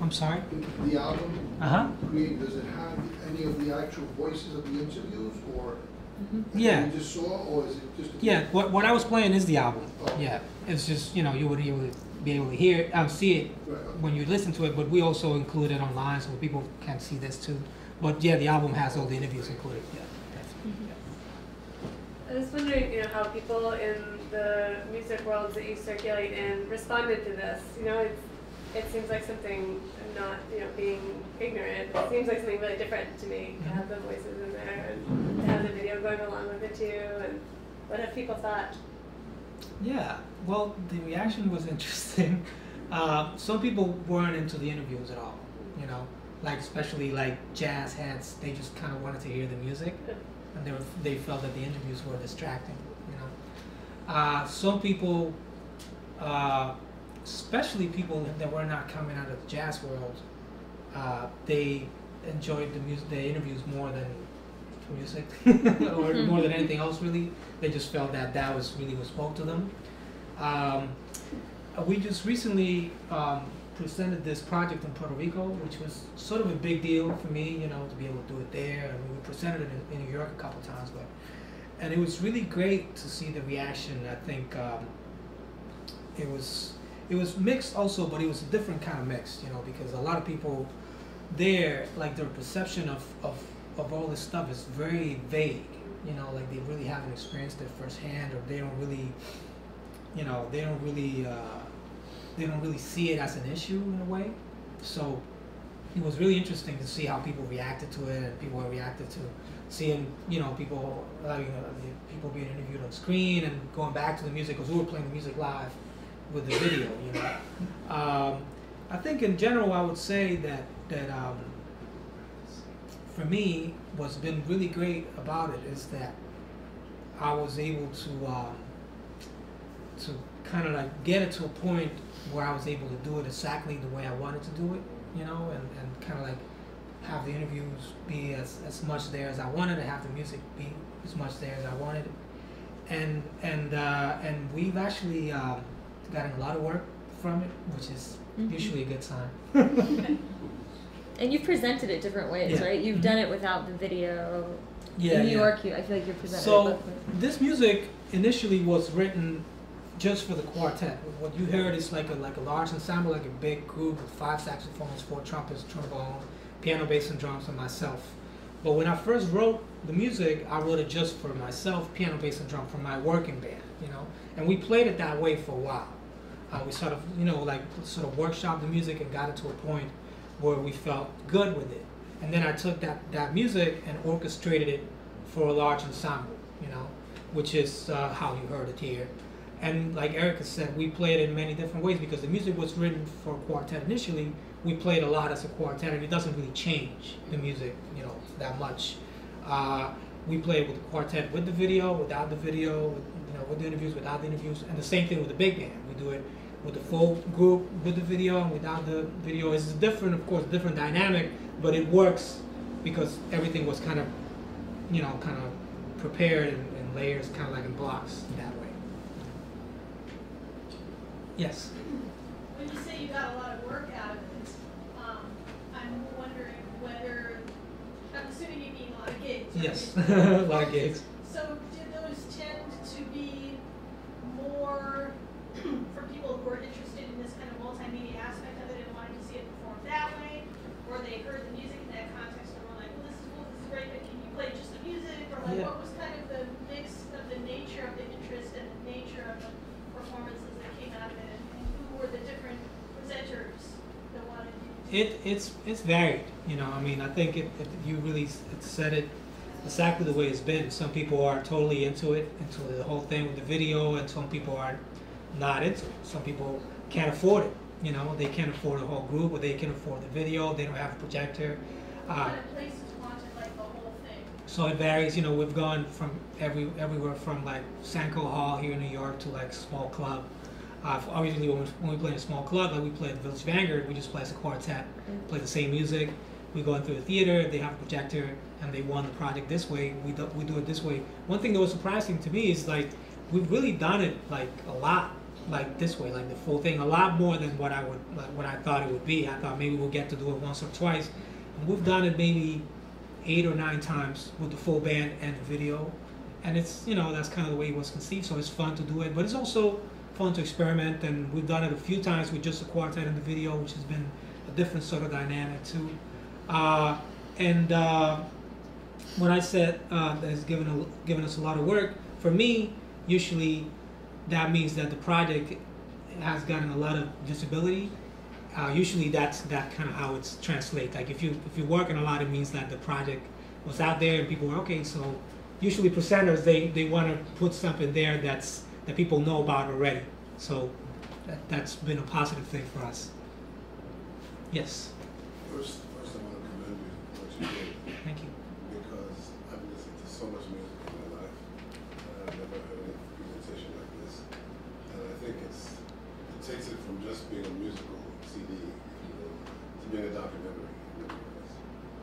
I'm sorry? The album uh-huh. created, does it have any of the actual voices of the interviews, or mm-hmm. yeah. you just saw, or is it just... Yeah, what, what I was playing is the album. Oh. Yeah, it's just, you know, you would, you would be able to hear it, um, see it right. when you listen to it, but we also include it online so people can see this too. But yeah, the album has all the interviews included. Yeah, definitely. Mm-hmm. yeah. I was wondering, you know, how people in the music worlds that you circulate in responded to this. You know, it's, it seems like something, not, you know, being ignorant, it seems like something really different to me to have the voices in there and to have the video going along with it too. And what have people thought? Yeah, well, the reaction was interesting. Uh, some people weren't into the interviews at all, you know, like especially like jazz heads, they just kind of wanted to hear the music, and they, were, they felt that the interviews were distracting, you know. Uh, some people, uh, especially people that were not coming out of the jazz world, uh, they enjoyed the music, the interviews more than music, or more than anything else really. They just felt that that was really what spoke to them. Um, we just recently um, presented this project in Puerto Rico, which was sort of a big deal for me, you know, to be able to do it there. And we presented it in, in New York a couple times, but and it was really great to see the reaction. I think um, it was. It was mixed also, but it was a different kind of mix, you know, because a lot of people there, like their perception of, of of all this stuff is very vague. You know, like they really haven't experienced it firsthand, or they don't really, you know, they don't really, uh, they don't really see it as an issue in a way. So it was really interesting to see how people reacted to it, and people reacted to seeing, you know, people, like, you know, people being interviewed on screen and going back to the music because we were playing the music live with the video. You know, um, I think in general, I would say that that. Um, For me, what's been really great about it is that I was able to um, to kind of like get it to a point where I was able to do it exactly the way I wanted to do it, you know, and, and kind of like have the interviews be as, as much there as I wanted to have the music be as much there as I wanted it. And, and, uh, and we've actually um, gotten a lot of work from it, which is mm-hmm. usually a good sign. And you've presented it different ways, yeah. right? You've done it without the video. Yeah, in New yeah. York, you, I feel like you're presenting so, it. So this music initially was written just for the quartet. What you heard is like a like a large ensemble, like a big group with five saxophones, four trumpets, trombone, piano, bass, and drums, and myself. But when I first wrote the music, I wrote it just for myself, piano, bass, and drum, for my working band, you know. And we played it that way for a while. Uh, we sort of, you know, like sort of workshopped the music and got it to a point where we felt good with it. And then I took that, that music and orchestrated it for a large ensemble, you know, which is uh, how you heard it here. And like Erica said, we played it in many different ways because the music was written for a quartet initially. We played a lot as a quartet, and it doesn't really change the music, you know, that much. Uh, we played with the quartet with the video, without the video, with, you know, with the interviews, without the interviews, and the same thing with the big band. We do it with the full group, with the video, and without the video. It's different, of course, different dynamic, but it works because everything was kind of, you know, kind of prepared in, in layers, kind of like in blocks that way. Yes? When you say you got a lot of work out of this, um, I'm wondering whether, I'm assuming you mean a lot of gigs. Right? Yes, a lot of gigs. So did those tend to be more for people who are interested in this kind of multimedia aspect of it and wanted to see it performed that way, or they heard the music in that context and were like, well, this is cool, this is great, but can you play just the music? Or like, yeah. what was kind of the mix of the nature of the interest and the nature of the performances that came out of it, and who were the different presenters that wanted you to? It, it's, it's varied, you know, I mean, I think it, it, you really said it exactly the way it's been. Some people are totally into it, into the whole thing with the video, and some people are not into it. Some people can't afford it. You know, they can't afford a whole group, or they can't afford the video. They don't have a projector. Uh, places wanted like the whole thing. So it varies. You know, we've gone from every everywhere from like Sanko Hall here in New York to like small club. Uh, obviously, when we, when we played a small club, like we played the Village Vanguard, we just play as a quartet, mm-hmm. play the same music. We go into a theater. They have a projector, and they won the project this way. We do, we do it this way. One thing that was surprising to me is like we've really done it like a lot. Like this way, like the full thing, a lot more than what I would, like what I thought it would be. I thought maybe we'll get to do it once or twice. And we've done it maybe eight or nine times with the full band and the video. And it's, you know, that's kind of the way it was conceived. So it's fun to do it, but it's also fun to experiment. And we've done it a few times with just a quartet and the video, which has been a different sort of dynamic too. Uh, and uh, when I said uh, that it's given, a, given us a lot of work, for me, usually, that means that the project has gotten a lot of visibility. Uh, usually, that's that kind of how it's translates. Like if you if you're working a lot, it means that the project was out there and people were okay. So usually presenters they they want to put something there that's that people know about already. So that, that's been a positive thing for us. Yes. First, first I want to commend you for what you did. Thank you. Because I've listened to so much music. Takes it from just being a musical C D, you know, to being a documentary. You know,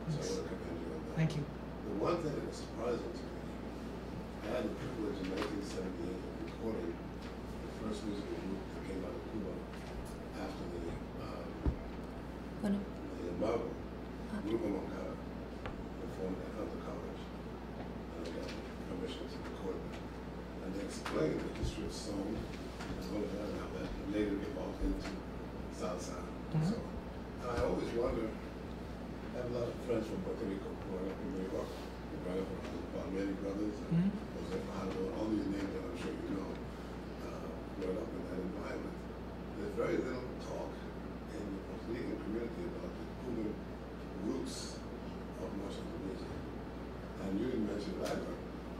so yes. I want to commend you on that. Thank you. The one thing that was surprising to me, I had the privilege in nineteen seventy-eight of recording the first musical group that came out of Cuba after the um, bueno. the embargo. Grupo Moncada performed at Hunter College, and I got permission to record it. And they explained the history of song. How that later evolved into South Sound. Mm-hmm. So, and I always wonder, that have a lot of friends from Puerto Rico who are up in New York. The brother from the Palmieri brothers, and mm-hmm. Jose Fajardo, all these names that I'm sure you know, uh, were up in that environment. There's very little talk in the Puerto Rican community about the Cuban roots of most of the music. And you didn't mention that,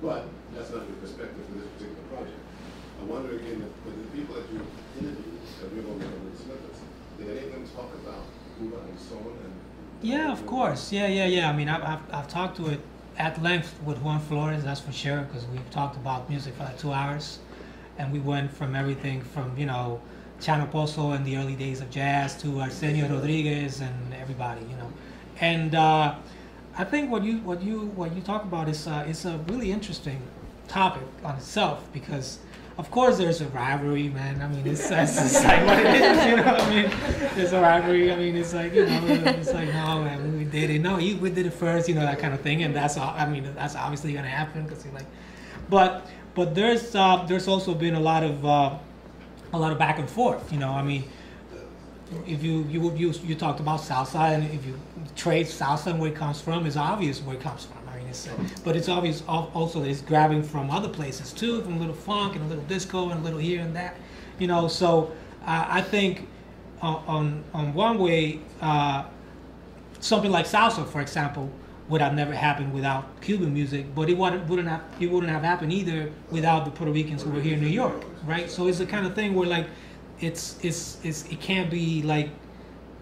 but that's not your perspective for this particular project. I wonder again, if, with the people that you interviewed, that we've all known in snippets, did any of them talk about Cuba and so on? And yeah, of course. Yeah, yeah, yeah. I mean, I've, I've, I've talked to it at length with Juan Flores, that's for sure, because we've talked about music for like two hours. And we went from everything from, you know, Chano Pozo and the early days of jazz to Arsenio Rodriguez and everybody, you know. And uh, I think what you, what you, what you talk about is uh, it's a really interesting topic on itself, because of course there's a rivalry, man. I mean, it's, it's, it's like what it is, you know what I mean? There's a rivalry. I mean, it's like, you know, it's like, no, man, we did it. No, you, we did it first, you know, that kind of thing. And that's, I mean, that's obviously going to happen, because you're like, but, but there's, uh, there's also been a lot of, uh, a lot of back and forth, you know, I mean, if you, you, you, you talked about salsa, and if you trace salsa and where it comes from, it's obvious where it comes from. I mean, it's, uh, but it's obvious also that it's grabbing from other places too, from a little funk and a little disco and a little here and that, you know. So uh, I think uh, on, on one way, uh, something like salsa, for example, would have never happened without Cuban music, but it wouldn't, wouldn't have, it wouldn't have happened either without the Puerto Ricans who were here in New York, right? So it's the kind of thing where like, It's, it's it's it can't be like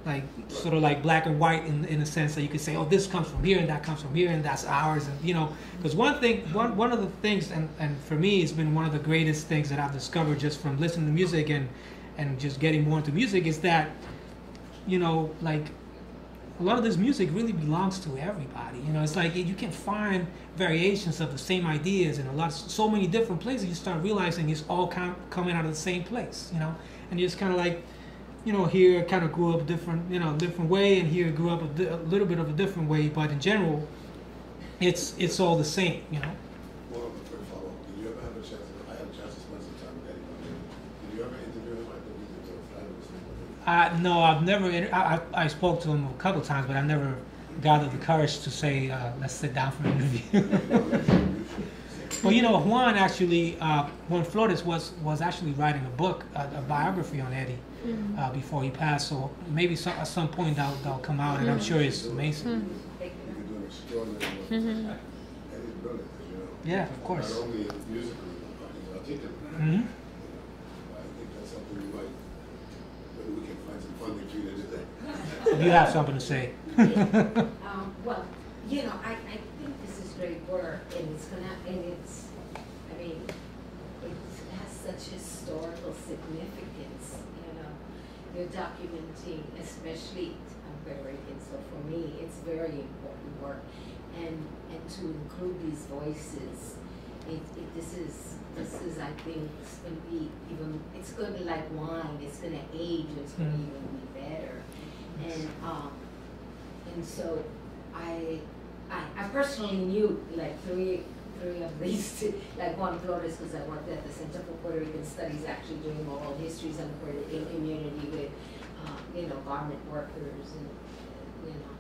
like sort of like black and white in in a sense that you could say, oh, this comes from here and that comes from here and that's ours, and you know, because one thing one one of the things and and for me it's been one of the greatest things that I've discovered just from listening to music and and just getting more into music is that, you know, like a lot of this music really belongs to everybody. You know, it's like you can find variations of the same ideas in a lot, so many different places. You start realizing it's all com coming out of the same place. You know, and you're just kind of like, you know, here kind of grew up different, you know, different way, and here grew up a, di a little bit of a different way. But in general, it's it's all the same. You know. Well, quick follow up. Did you ever have a chance? I had a chance to spend some time with Eddie Palmieri. Did you ever interview him? Uh, no, I've never, I, I spoke to him a couple of times, but I've never gathered the courage to say, uh, let's sit down for an interview. Well, you know, Juan actually, uh, Juan Flores was, was actually writing a book, a, a biography on Eddie, mm-hmm. uh, before he passed, so maybe some, at some point that'll, that'll come out, mm-hmm. and I'm sure it's amazing. Mm-hmm. Yeah, of course. Not only musically, but artistically. Mm-hmm. If you have something to say. Yeah. um, well, you know, I, I think this is great work, and it's gonna, and it's, I mean, it has such historical significance. You know, you're documenting, especially Puerto Rican. So for me, it's very important work, and and to include these voices, it, it this is. This is, I think, it's going to be even, it's going to be like wine, it's going to age, it's going to even be better. And um, and so I, I I personally knew like three three of these, two, like Juan Flores, because I worked at the Center for Puerto Rican Studies, actually doing oral histories on the Puerto Rican community with, um, you know, garment workers and, you know.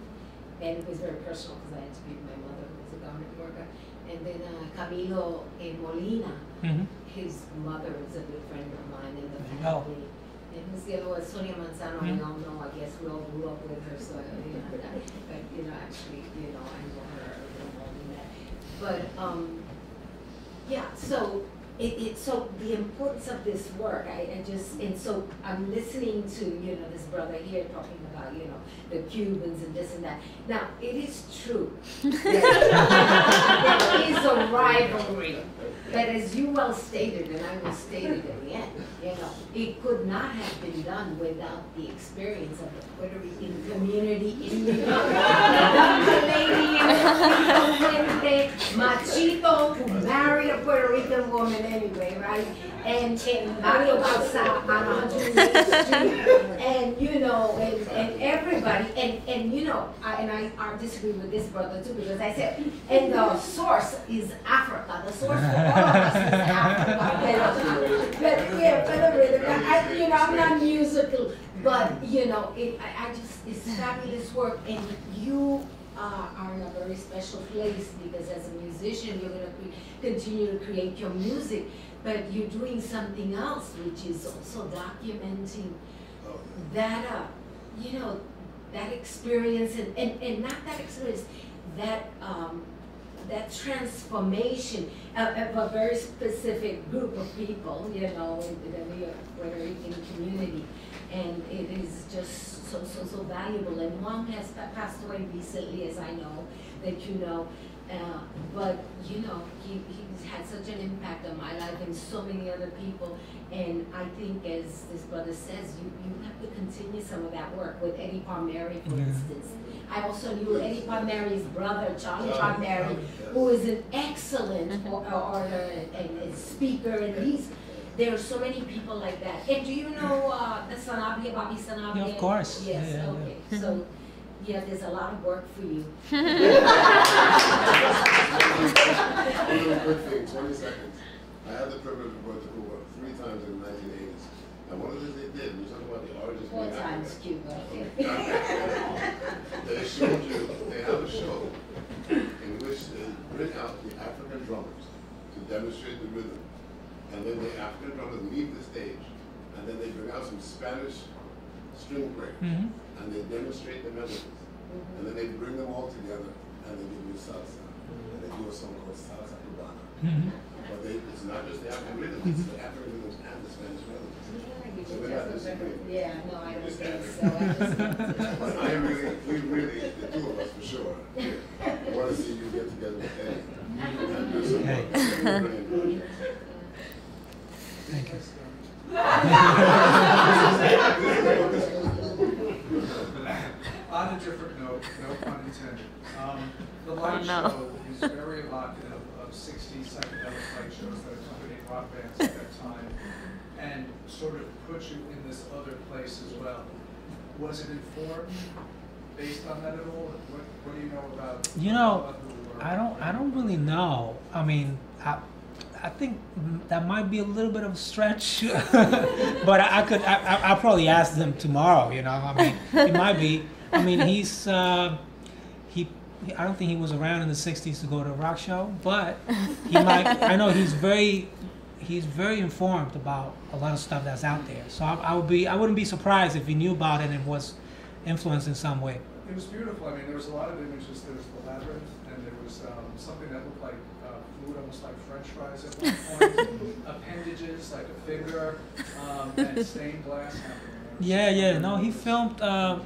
And it was very personal because I interviewed my mother, who was a garment worker. And then uh, Camilo eh, Molina, mm-hmm. his mother is a good friend of mine in the family. Oh. And who's the other one? Sonia Manzano, mm-hmm. I don't know, I guess we all grew up with her, so, you know, that, but, you know, actually, you know, I know her a little more than that. But, um, yeah, so, it, it, so the importance of this work, I, I just, and so I'm listening to, you know, this brother here talking about, you know, the Cubans and this and that. Now, it is true that there is a rivalry, but as you well stated, and I will state it at the end, you know, it could not have been done without the experience of the Puerto Rican community in New York. The lady in the Machito, who married a Puerto Rican woman, anyway, right? And, and Mario Balsa on one hundred eighth Street, and you know, and, and everybody, and, and you know, I, and I, I disagree with this brother too, because I said, and the source is Africa, the source for all of us is Africa. But, but yeah, but really, I, you know, I'm not musical, but you know, it, I, I just, it's fabulous work, and you uh, are in a very special place, because as a musician you're going to continue to create your music, but you're doing something else, which is also documenting oh, yeah. that, uh, you know, that experience, and, and, and not that experience, that um, that transformation of, of a very specific group of people, you know, in the New York Puerto Rican community. And it is just so, so, so valuable. And Juan has passed away recently, as I know, that you know. Uh, but, you know, he, he's had such an impact on my life and so many other people. And I think, as this brother says, you, you have to continue some of that work with Eddie Palmieri, for yeah. instance. I also knew Eddie Palmieri's brother, Charlie Parker, who is an excellent orator and, and speaker. And these, there are so many people like that. And do you know uh, the Sanabria, Bobby Sanabria? Yeah, of course. Yes, yeah, yeah, okay. Yeah. So, yeah, there's a lot of work for you. One other quick thing, twenty seconds. I had the privilege of going to Cuba three times in the nineteen eighties. And one of the things they did, we talked about the origins. Four times Cuba. They showed you, they have a show in which they bring out the African drummers to demonstrate the rhythm. And then the African drummers leave the stage. And then they bring out some Spanish string players. Mm-hmm. And they demonstrate the melodies. Mm-hmm. And then they bring them all together and they give you salsa. Mm-hmm. And they do a song called Salsa Cubana. Mm-hmm. But they, it's not just the African rhythms, it's the African rhythms and the Spanish melodies. Yeah, so we're not disagreeing. Yeah, no, I don't just think African. So. I just but I really, we really, the two of us for sure, I want to see you get together with Ed and do some work. Thank you. On a different note, no pun intended, um, the light oh, no. show is very evocative of, of sixties psychedelic light shows that accompanied rock bands at that time, and sort of puts you in this other place as well. Was it informed based on that at all? What, what do you know about? You know, I don't. I don't really know. I mean, I. I think that might be a little bit of a stretch, but I, I could, I, I, I'll probably ask them tomorrow, you know, I mean, it might be. I mean, he's, uh, he, I don't think he was around in the sixties to go to a rock show, but he might, I know he's very, he's very informed about a lot of stuff that's out there. So I, I would be, I wouldn't be surprised if he knew about it and was influenced in some way. It was beautiful. I mean, there was a lot of images. There was the labyrinth, and there was um, something that looked like uh, fluid, almost like French fries at one point. Appendages, like a finger, um, and stained glass. Yeah, yeah. No, he filmed. Uh,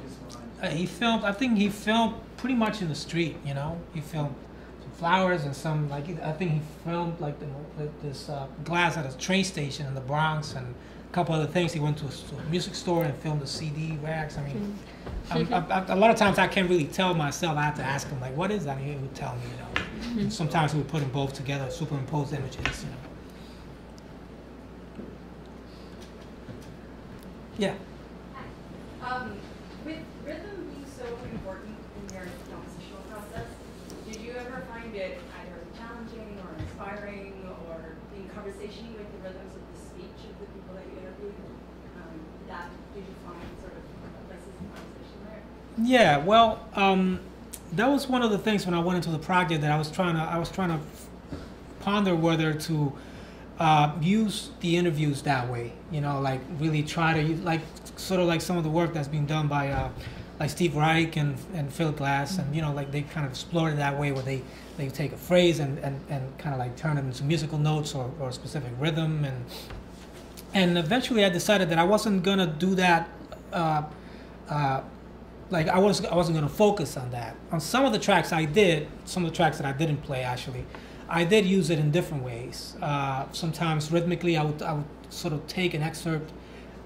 he filmed. I think he filmed pretty much in the street. You know, he filmed some flowers and some like. I think he filmed like the like this uh, glass at a train station in the Bronx and. Couple other things. He went to a, to a music store and filmed the C D racks. I mean, I, I, I, a lot of times I can't really tell myself. I have to ask him, like, what is that? And he would tell me, you know. And sometimes we would put them both together, superimpose images, you know. Yeah. Hi. Um, with rhythm being so important in your compositional process, did you ever find it either challenging or inspiring or in conversation with the rhythms of the speech of the people that you interviewed, um, that did you find sort of places in conversation there? Yeah, well, um, that was one of the things when I went into the project that I was trying to I was trying to ponder whether to uh, use the interviews that way, you know, like really try to use, like sort of like some of the work that's being done by uh, like Steve Reich and and Phil Glass, and you know, like they kind of explored it that way where they. They take a phrase and, and, and kind of like turn it into musical notes or, or a specific rhythm. And and eventually I decided that I wasn't going to do that. Uh, uh, like I, was, I wasn't going to focus on that. On some of the tracks I did, some of the tracks that I didn't play actually, I did use it in different ways. Uh, sometimes rhythmically I would, I would sort of take an excerpt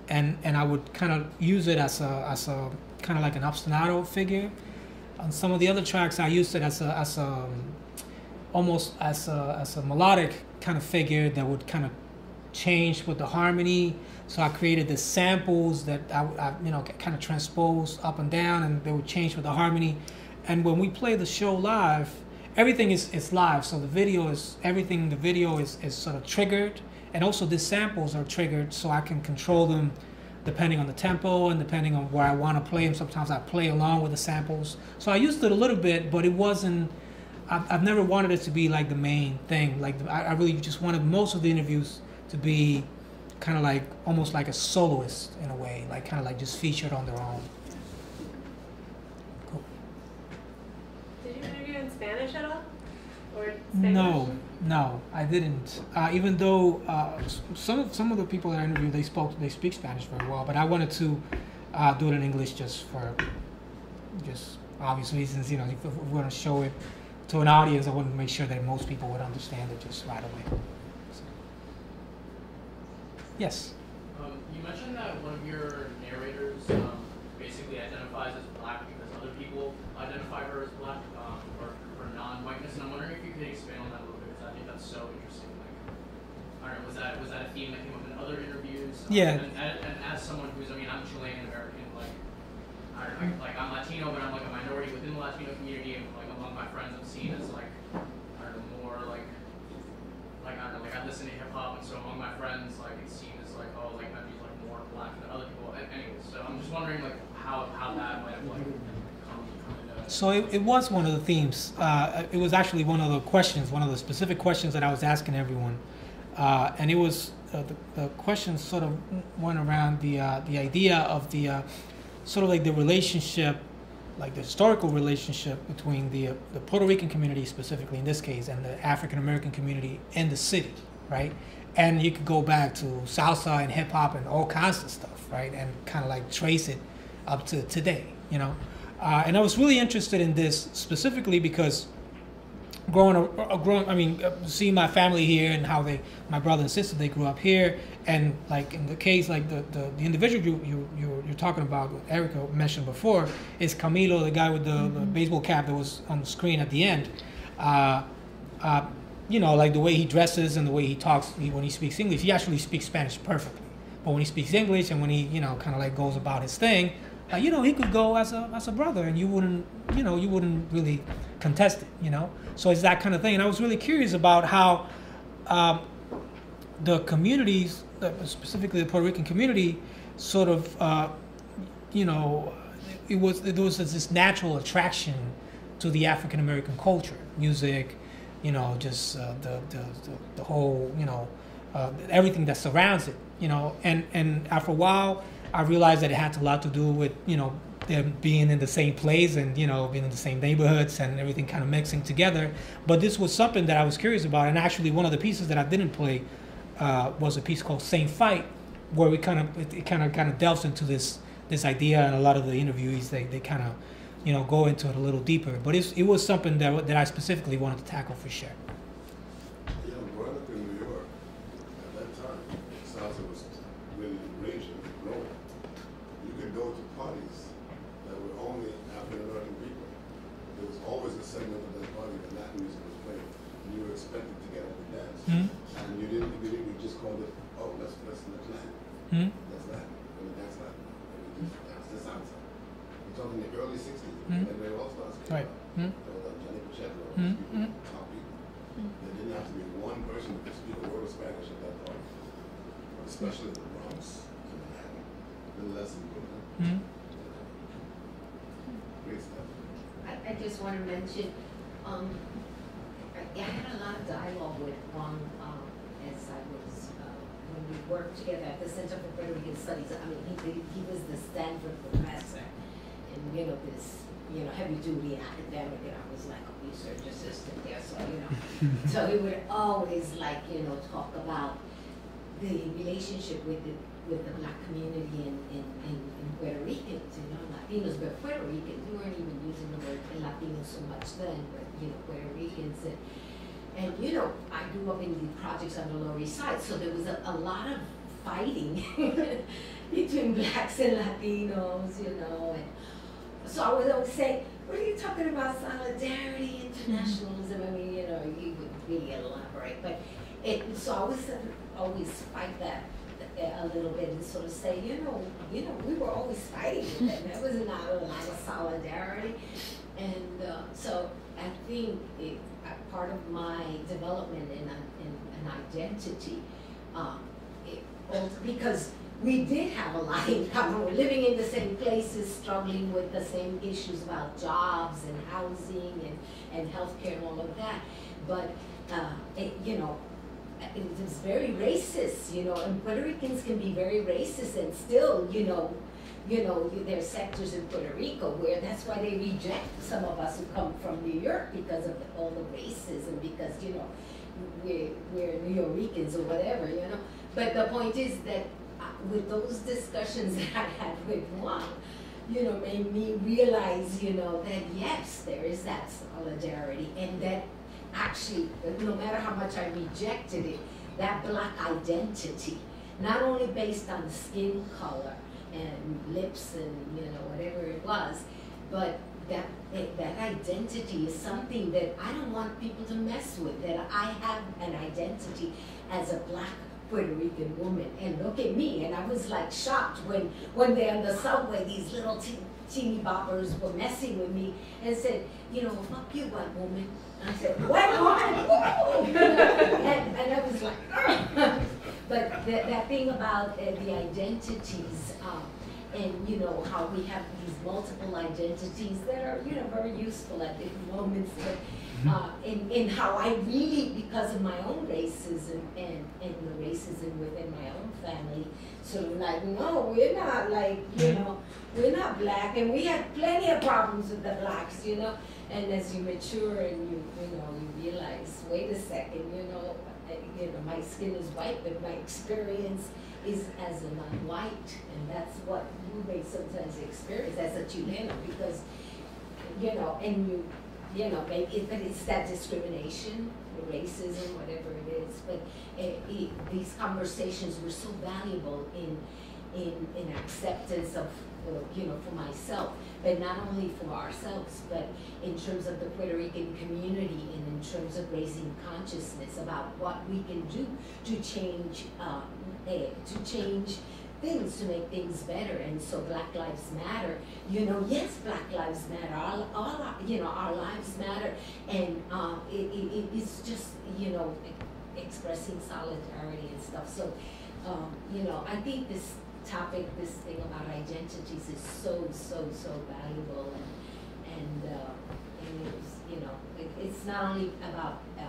and, and I would kind of use it as a, as a kind of like an obstinato figure. On some of the other tracks I used it as a, as a almost as a, as a melodic kind of figure that would kind of change with the harmony. So I created the samples that I, I you know, kind of transposed up and down, and they would change with the harmony. And when we play the show live, everything is, is live. So the video is, everything in the video is, is sort of triggered. And also the samples are triggered so I can control them depending on the tempo and depending on where I want to play them. Sometimes I play along with the samples. So I used it a little bit, but it wasn't, I've, I've never wanted it to be like the main thing. Like the, I, I really just wanted most of the interviews to be kind of like, almost like a soloist in a way, like kind of like just featured on their own. Cool. Did you interview in Spanish at all? Or Spanish? No, no, I didn't. Uh, even though uh, some of some of the people that I interviewed, they spoke, they speak Spanish very well, but I wanted to uh, do it in English just for, just obvious reasons. You know, if we're going to show it to an audience, I wanted to make sure that most people would understand it just right away. So. Yes. Um, you mentioned that one of your narrators um, basically identifies as black because other people identify her as black um, or for non-whiteness, and I'm wondering if you could expand on that a little bit because I think that's so interesting. Like, I don't know, was that was that a theme that came up in other interviews? Um, yeah. And, and, and as someone who's, I mean, I'm Chilean American, like I don't know, like I'm Latino, but I'm like a minority within the Latino community, and like among my friends, I'm seen as like I don't know more like. Like I don't know, like I listen to hip hop, and so among my friends, like it seems like oh, like Benji's like more black than other people. Anyway, so I'm just wondering like how how that might have like come kind of. So it, it was one of the themes. Uh, it was actually one of the questions, one of the specific questions that I was asking everyone, uh, and it was uh, the, the questions sort of went around the uh, the idea of the uh, sort of like the relationship, like the historical relationship between the, uh, the Puerto Rican community specifically in this case and the African American community in the city, right? And you could go back to salsa and hip hop and all kinds of stuff, right? And kind of like trace it up to today, you know? Uh, and I was really interested in this specifically because growing, uh, growing, I mean, uh, seeing my family here and how they, my brother and sister, they grew up here. And like in the case, like the, the, the individual you, you, you, you're talking about, Erica mentioned before, is Camilo, the guy with the, mm-hmm. the baseball cap that was on the screen at the end. Uh, uh, you know, like the way he dresses and the way he talks he, when he speaks English, he actually speaks Spanish perfectly. But when he speaks English and when he, you know, kind of like goes about his thing, uh, you know, he could go as a, as a brother and you wouldn't, you know, you wouldn't really contest it, you know? So it's that kind of thing. And I was really curious about how um, the communities, specifically the Puerto Rican community, sort of, uh, you know, it was, there was this natural attraction to the African American culture, music, you know, just uh, the, the, the whole, you know, uh, everything that surrounds it, you know. And, and after a while, I realized that it had a lot to do with, you know, them being in the same place and, you know, being in the same neighborhoods and everything kind of mixing together. But this was something that I was curious about. And actually, one of the pieces that I didn't play uh, was a piece called Same Fight, where we kind of, it, it kind of kind of delves into this this idea. And a lot of the interviewees, they, they kind of, you know, go into it a little deeper. But it's, it was something that, that I specifically wanted to tackle for sure. Yeah, growing up in New York at that time, salsa was really raging and growing. You could go to parties that were only African American people. There was always a segment of that party that Latin music was playing, and you were expected to get up and dance. Mm-hmm. And you didn't, you didn't, you just called it, oh, let's let's let's Latin. Mm-hmm. That's Latin. I mean, that's Latin. I mean, just, that's the salsa. We're talking the early sixties, mm-hmm. and they all started speaking. Right. Mm-hmm. There was like Johnny Pacheco, mm-hmm. speaking mm-hmm. top people. Mm-hmm. There didn't have to be one person who could speak a word of Spanish at that party, especially in the Bronx, in Manhattan, a little less in Brooklyn. Mm-hmm. I, I just want to mention, um, I, I had a lot of dialogue with Juan um, as I was, uh, when we worked together at the Center for Puerto Rican Studies. I mean, he, he was the Stanford professor, and you know, this, you know, heavy duty academic, and I was like a research assistant there, so, you know. So he would always, like, you know, talk about the relationship with the, with the black community in, in, in, in Puerto Ricans, you know, Latinos, but Puerto Ricans, we weren't even using the word Latinos so much then, but, you know, Puerto Ricans. And, and you know, I grew up in the projects on the Lower East Side, so there was a, a lot of fighting between blacks and Latinos, you know. And so I would always say, what are you talking about, solidarity, internationalism? I mean, you know, you would really elaborate, but it, so I always, always fight that a little bit and sort of say, you know, you know, we were always fighting with them. That was not a lot of solidarity. And uh, so I think it, uh, part of my development in, a, in an identity, um, it, because we did have a lot in common. We're living in the same places, struggling with the same issues about jobs and housing and, and healthcare and all of that. But, uh, it, you know, it was very racist, you know, and Puerto Ricans can be very racist and still, you know, you know, there are sectors in Puerto Rico where that's why they reject some of us who come from New York because of the, all the racism, because, you know, we're, we're New Yorkers or whatever, you know. But the point is that with those discussions that I had with Juan, you know, made me realize, you know, that yes, there is that solidarity, and that actually, no matter how much I rejected it, that black identity, not only based on skin color and lips and, you know, whatever it was, but that, that identity is something that I don't want people to mess with, that I have an identity as a black Puerto Rican woman, and look at me. And I was like shocked when one day on the subway, these little te teeny boppers were messing with me and said, you know, fuck you, white woman. I said, white woman? and, and I was like, ugh. But th that thing about uh, the identities, um, and you know, how we have these multiple identities that are, you know, very useful at different moments, but uh, in, in how I really, because of my own racism and, and the racism within my own family, sort of like, no, we're not like, you know, we're not black, and we have plenty of problems with the blacks, you know, and as you mature and you, you know, you realize, wait a second, you know, you know, my skin is white, but my experience is as a non-white, and that's what you may sometimes experience as a Chileno, because, you know, and you, you know, maybe it, but it's that discrimination, racism, whatever it is, but it, it, these conversations were so valuable in, in, in acceptance of, you know, for myself, but not only for ourselves, but in terms of the Puerto Rican community and in terms of raising consciousness about what we can do to change, um, eh, to change things, to make things better. And so Black Lives Matter, you know, yes, Black Lives Matter, all, all our, you know, our lives matter, and um, it, it, it's just, you know, expressing solidarity and stuff. So, um, you know, I think this topic, this thing about identities is so, so, so valuable, and, and, uh, and it was, you know, it, it's not only about uh,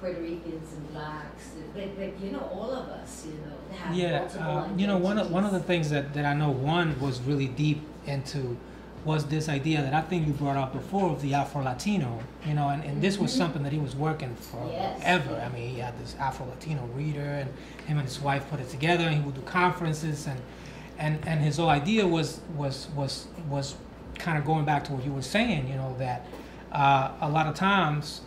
Puerto Ricans and blacks, but, but, you know, all of us, you know, have yeah, multiple uh, identities. You know, one of, one of the things that, that I know Juan was really deep into was this idea that I think you brought up before of the Afro-Latino, you know, and, and this was something that he was working for yes, ever. Yeah. I mean, he had this Afro-Latino reader, and him and his wife put it together, and he would do conferences, and and, and his whole idea was, was, was, was kind of going back to what you were saying, you know, that uh, a lot of times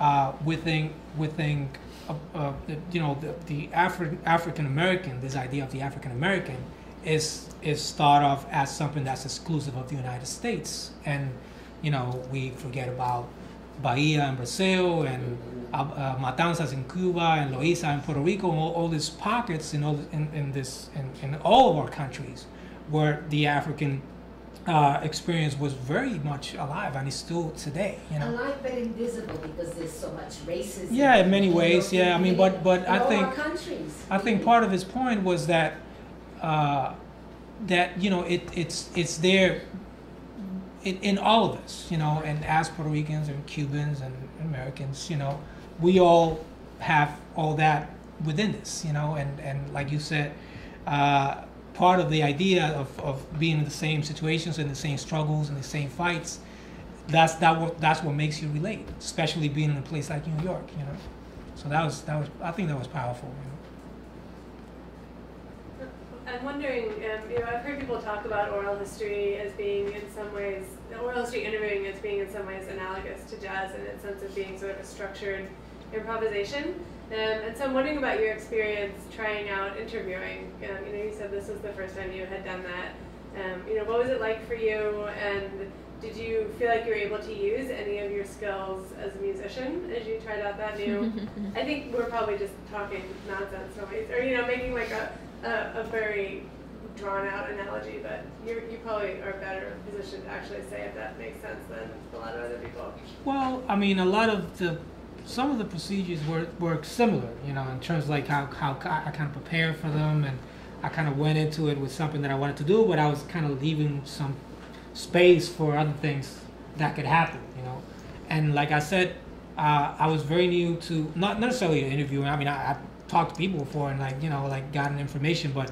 uh, we think, we think uh, uh, you know, the, the Afri African-American, this idea of the African-American, is is thought of as something that's exclusive of the United States, and you know, we forget about Bahia in Brazil and uh, uh, Matanzas in Cuba and Loiza in Puerto Rico, and all, all these pockets in all in, in this in, in all of our countries where the African uh, experience was very much alive, and it's still today. You know, alive but invisible because there's so much racism. Yeah, in many ways. Yeah, I mean, but but I think I think part of his point was that. Uh, that you know it, it's it's there in, in all of us, you know, and as Puerto Ricans and Cubans and Americans, you know, we all have all that within us, you know, and and like you said, uh, part of the idea of, of being in the same situations and the same struggles and the same fights, that's that what that's what makes you relate, especially being in a place like New York, you know. So that was that was I think that was powerful, you know. I'm wondering, um, you know, I've heard people talk about oral history as being in some ways, oral history interviewing as being in some ways analogous to jazz in its sense of being sort of a structured improvisation. Um, and so I'm wondering about your experience trying out interviewing. Um, you know, you said this was the first time you had done that. Um, you know, what was it like for you, and did you feel like you were able to use any of your skills as a musician as you tried out that new? I think we're probably just talking nonsense, noise, or, you know, making like a A, a very drawn-out analogy, but you you probably are better positioned to actually say if that makes sense than a lot of other people. Well, I mean, a lot of the, some of the procedures were, were similar, you know, in terms of like how, how I kind of prepare for them and I kind of went into it with something that I wanted to do, but I was kind of leaving some space for other things that could happen, you know. And like I said, uh, I was very new to, not necessarily to interviewing. I mean, I, I talked to people before and like, you know, like gotten information, but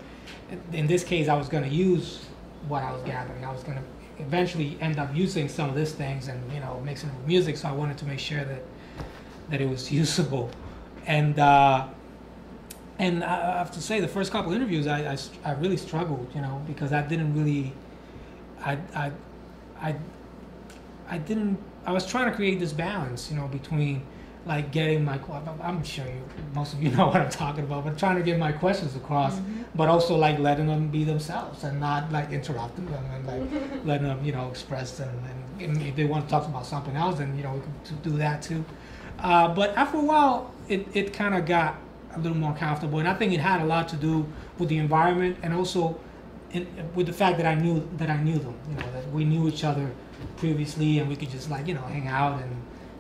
in this case, I was going to use what I was gathering. I was going to eventually end up using some of these things and, you know, make some music. So I wanted to make sure that that it was usable. And uh, and I have to say, the first couple of interviews, I, I, I really struggled, you know, because I didn't really, I, I, I, I didn't, I was trying to create this balance, you know, between like getting my, I'm sure you, most of you know what I'm talking about, but trying to get my questions across, mm-hmm. but also like letting them be themselves and not like interrupting them and like letting them, you know, express them. And, and if they want to talk about something else, then, you know, we can do that too. Uh, but after a while, it, it kind of got a little more comfortable. And I think it had a lot to do with the environment and also in, with the fact that I knew that I knew them, you know, that we knew each other previously and we could just like, you know, hang out and,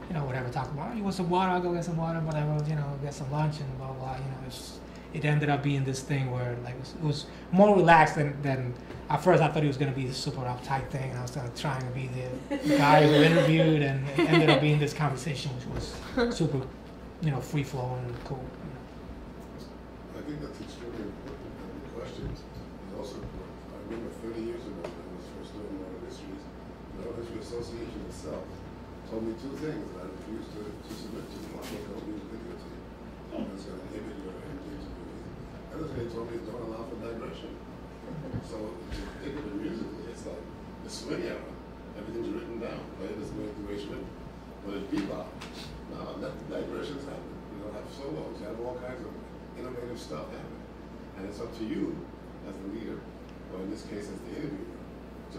you know, whatever, talk about, oh, you want some water, I'll go get some water, whatever, you know, get some lunch and blah, blah, you know. It's, it ended up being this thing where like it was, it was more relaxed than, than at first I thought it was going to be this super uptight thing, and I was kind of trying to be the guy who interviewed, and it ended up being this conversation which was super, you know, free flowing and cool. You know. I think that's extremely important. The questions is also important. I remember thirty years ago when I was first doing oral histories, the Oral History Association itself told me two things that I refused to, to submit to. One was going to be video to you. And it's going to inhibit your engagement with you. The other thing they told me is don't allow for digression. So if you think of it musically, it's like it's linear. Everything's written down. Play this way the way it's written. But it's bebop. Now, let the digressions happen. You don't have solos. You have all kinds of innovative stuff happening. And it's up to you as the leader, or in this case as the interviewer,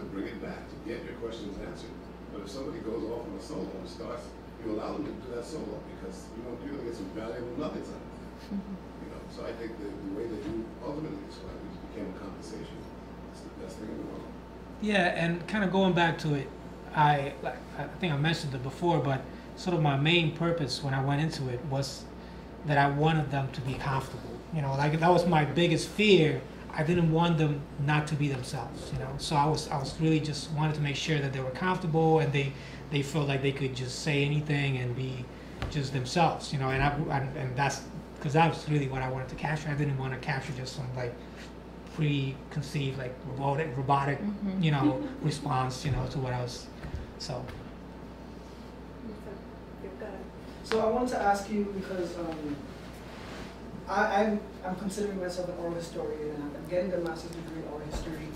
to bring it back, to get your questions answered. But if somebody goes off on a solo and starts, you allow them to do that solo because you know, you're going to get some valuable nuggets out of it. Mm-hmm. You know, so I think the, the way that you ultimately described it became a conversation. It's the best thing in the world. Yeah, and kind of going back to it, I, like, I think I mentioned it before, but sort of my main purpose when I went into it was that I wanted them to be comfortable. You know, like that was my biggest fear. I didn't want them not to be themselves, you know. So I was, I was really just wanted to make sure that they were comfortable and they, they felt like they could just say anything and be just themselves, you know. And I, I and that's because that was really what I wanted to capture. I didn't want to capture just some like preconceived, like robotic, robotic, mm-hmm. you know, response, you know, to what I was. So. So I wanted to ask you because. Um, I, I'm, I'm considering myself an oral historian, and I'm getting a master's degree in oral history.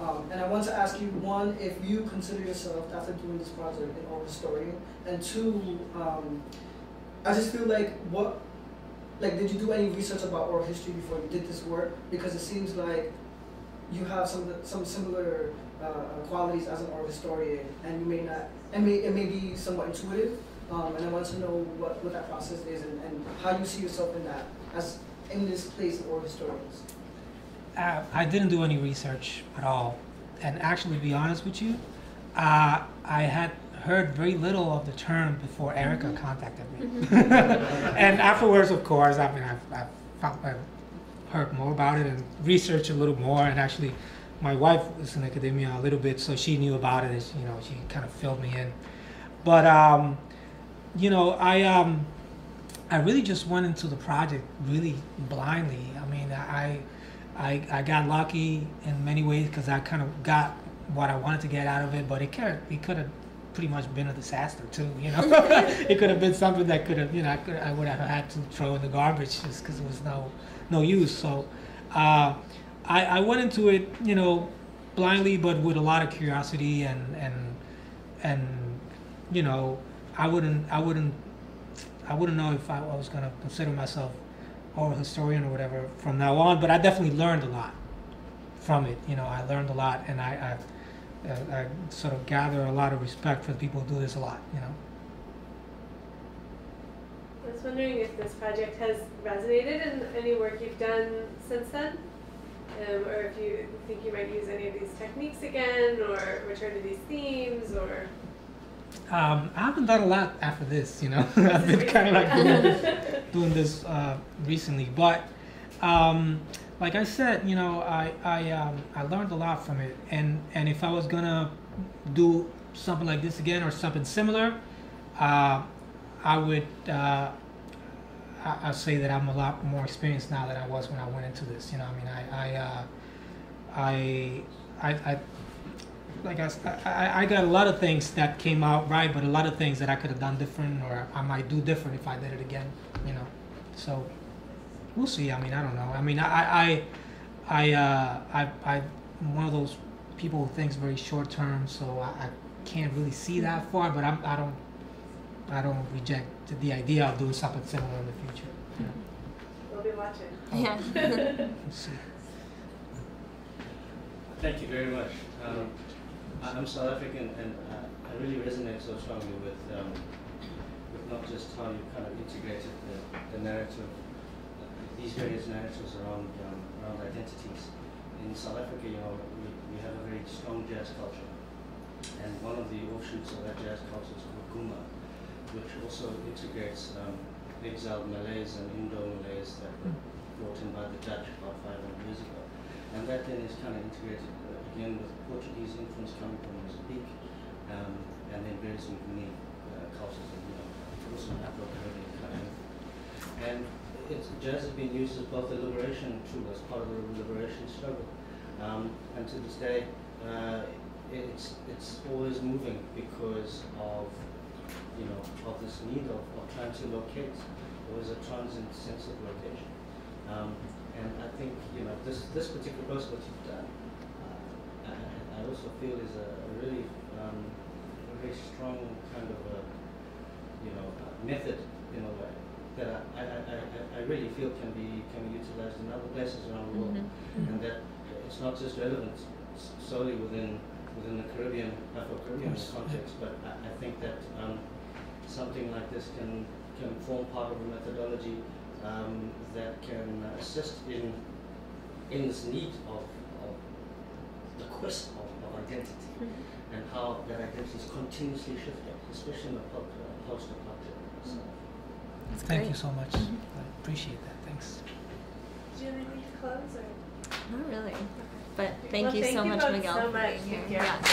Um, and I want to ask you, one, if you consider yourself, after doing this project, an oral historian, and two, um, I just feel like, what, like, did you do any research about oral history before you did this work? Because it seems like you have some some similar uh, qualities as an oral historian, and you may not, and may, it may be somewhat intuitive. Um, and I want to know what, what that process is and, and how you see yourself in that, as in this place of oral historians. Uh, I didn't do any research at all. And actually, to be honest with you, uh, I had heard very little of the term before Erica mm-hmm. contacted me. Mm-hmm. And afterwards, of course, I mean, I've, I've, found, I've heard more about it and researched a little more. And actually, my wife was in academia a little bit, so she knew about it. And she, you know, she kind of filled me in. But um, you know, I um, I really just went into the project really blindly. I mean, I I, I got lucky in many ways because I kind of got what I wanted to get out of it. But it could it could have pretty much been a disaster too. You know, it could have been something that could have you know I could I would have had to throw in the garbage just because it was no no use. So uh, I I went into it you know blindly, but with a lot of curiosity and and and you know. I wouldn't, I wouldn't, I wouldn't know if I was going to consider myself oral historian or whatever from now on. But I definitely learned a lot from it. You know, I learned a lot, and I, I, I sort of gather a lot of respect for the people who do this a lot. You know. I was wondering if this project has resonated in any work you've done since then, um, or if you think you might use any of these techniques again, or return to these themes, or. Um, I haven't done a lot after this, you know. I've been kind of like doing, doing this uh, recently, but um, like I said, you know, I I um, I learned a lot from it, and and if I was gonna do something like this again or something similar, uh, I would uh, I, I say that I'm a lot more experienced now than I was when I went into this. You know, I mean, I I uh, I, I I like I, I I got a lot of things that came out right, but a lot of things that I could have done different, or I might do different if I did it again. You know, so. We'll see. I mean, I don't know. I mean, I, I, I, uh, I, I, I'm one of those people who thinks very short term, so I, I can't really see that far. But I'm, I don't, I don't reject the idea of doing something similar in the future. Yeah. We'll be watching. Yeah. We'll see. Thank you very much. Um, I'm South African, and uh, I really resonate so strongly with, um, with not just how you kind of integrated the, the narrative. These various narratives around um, around identities. In South Africa, you know, we, we have a very strong jazz culture, and one of the offshoots of that jazz culture is called Guma, which also integrates um, exiled Malays and Indo-Malays that were brought in by the Dutch about five hundred years ago, and that then is kind of integrated uh, again with Portuguese influence coming from Mozambique, um, and then various Nguni uh, cultures, and, you know, also Afro-Caribbean kind of influence. And It's, jazz has been used as both a liberation tool, as part of the liberation struggle, um, and to this day, uh, it's it's always moving because of you know of this need of, of trying to locate, always a transient sense of location, um, and I think you know this this particular post what you've done, uh, I, I also feel is a, a really um, a very strong kind of a, you know a method in a way. That I, I, I, I really feel can be can be utilized in other places around the world, mm-hmm. and that it's not just relevant solely within within the Caribbean Afro-Caribbean context, but I, I think that um, something like this can can form part of a methodology um, that can assist in in this need of, of the quest of, of identity, mm-hmm. and how that identity is continuously shifting, especially in the post-apocalyptic. That's Thank great. you so much. Mm-hmm. I appreciate that. Thanks. Do you have any clothes or? Not really. Okay. But thank well, you thank so you much, both Miguel. So much. Thank you. Yeah. Yeah.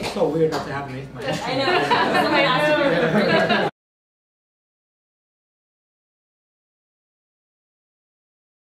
It's so weird not to have an eighth mic. I know.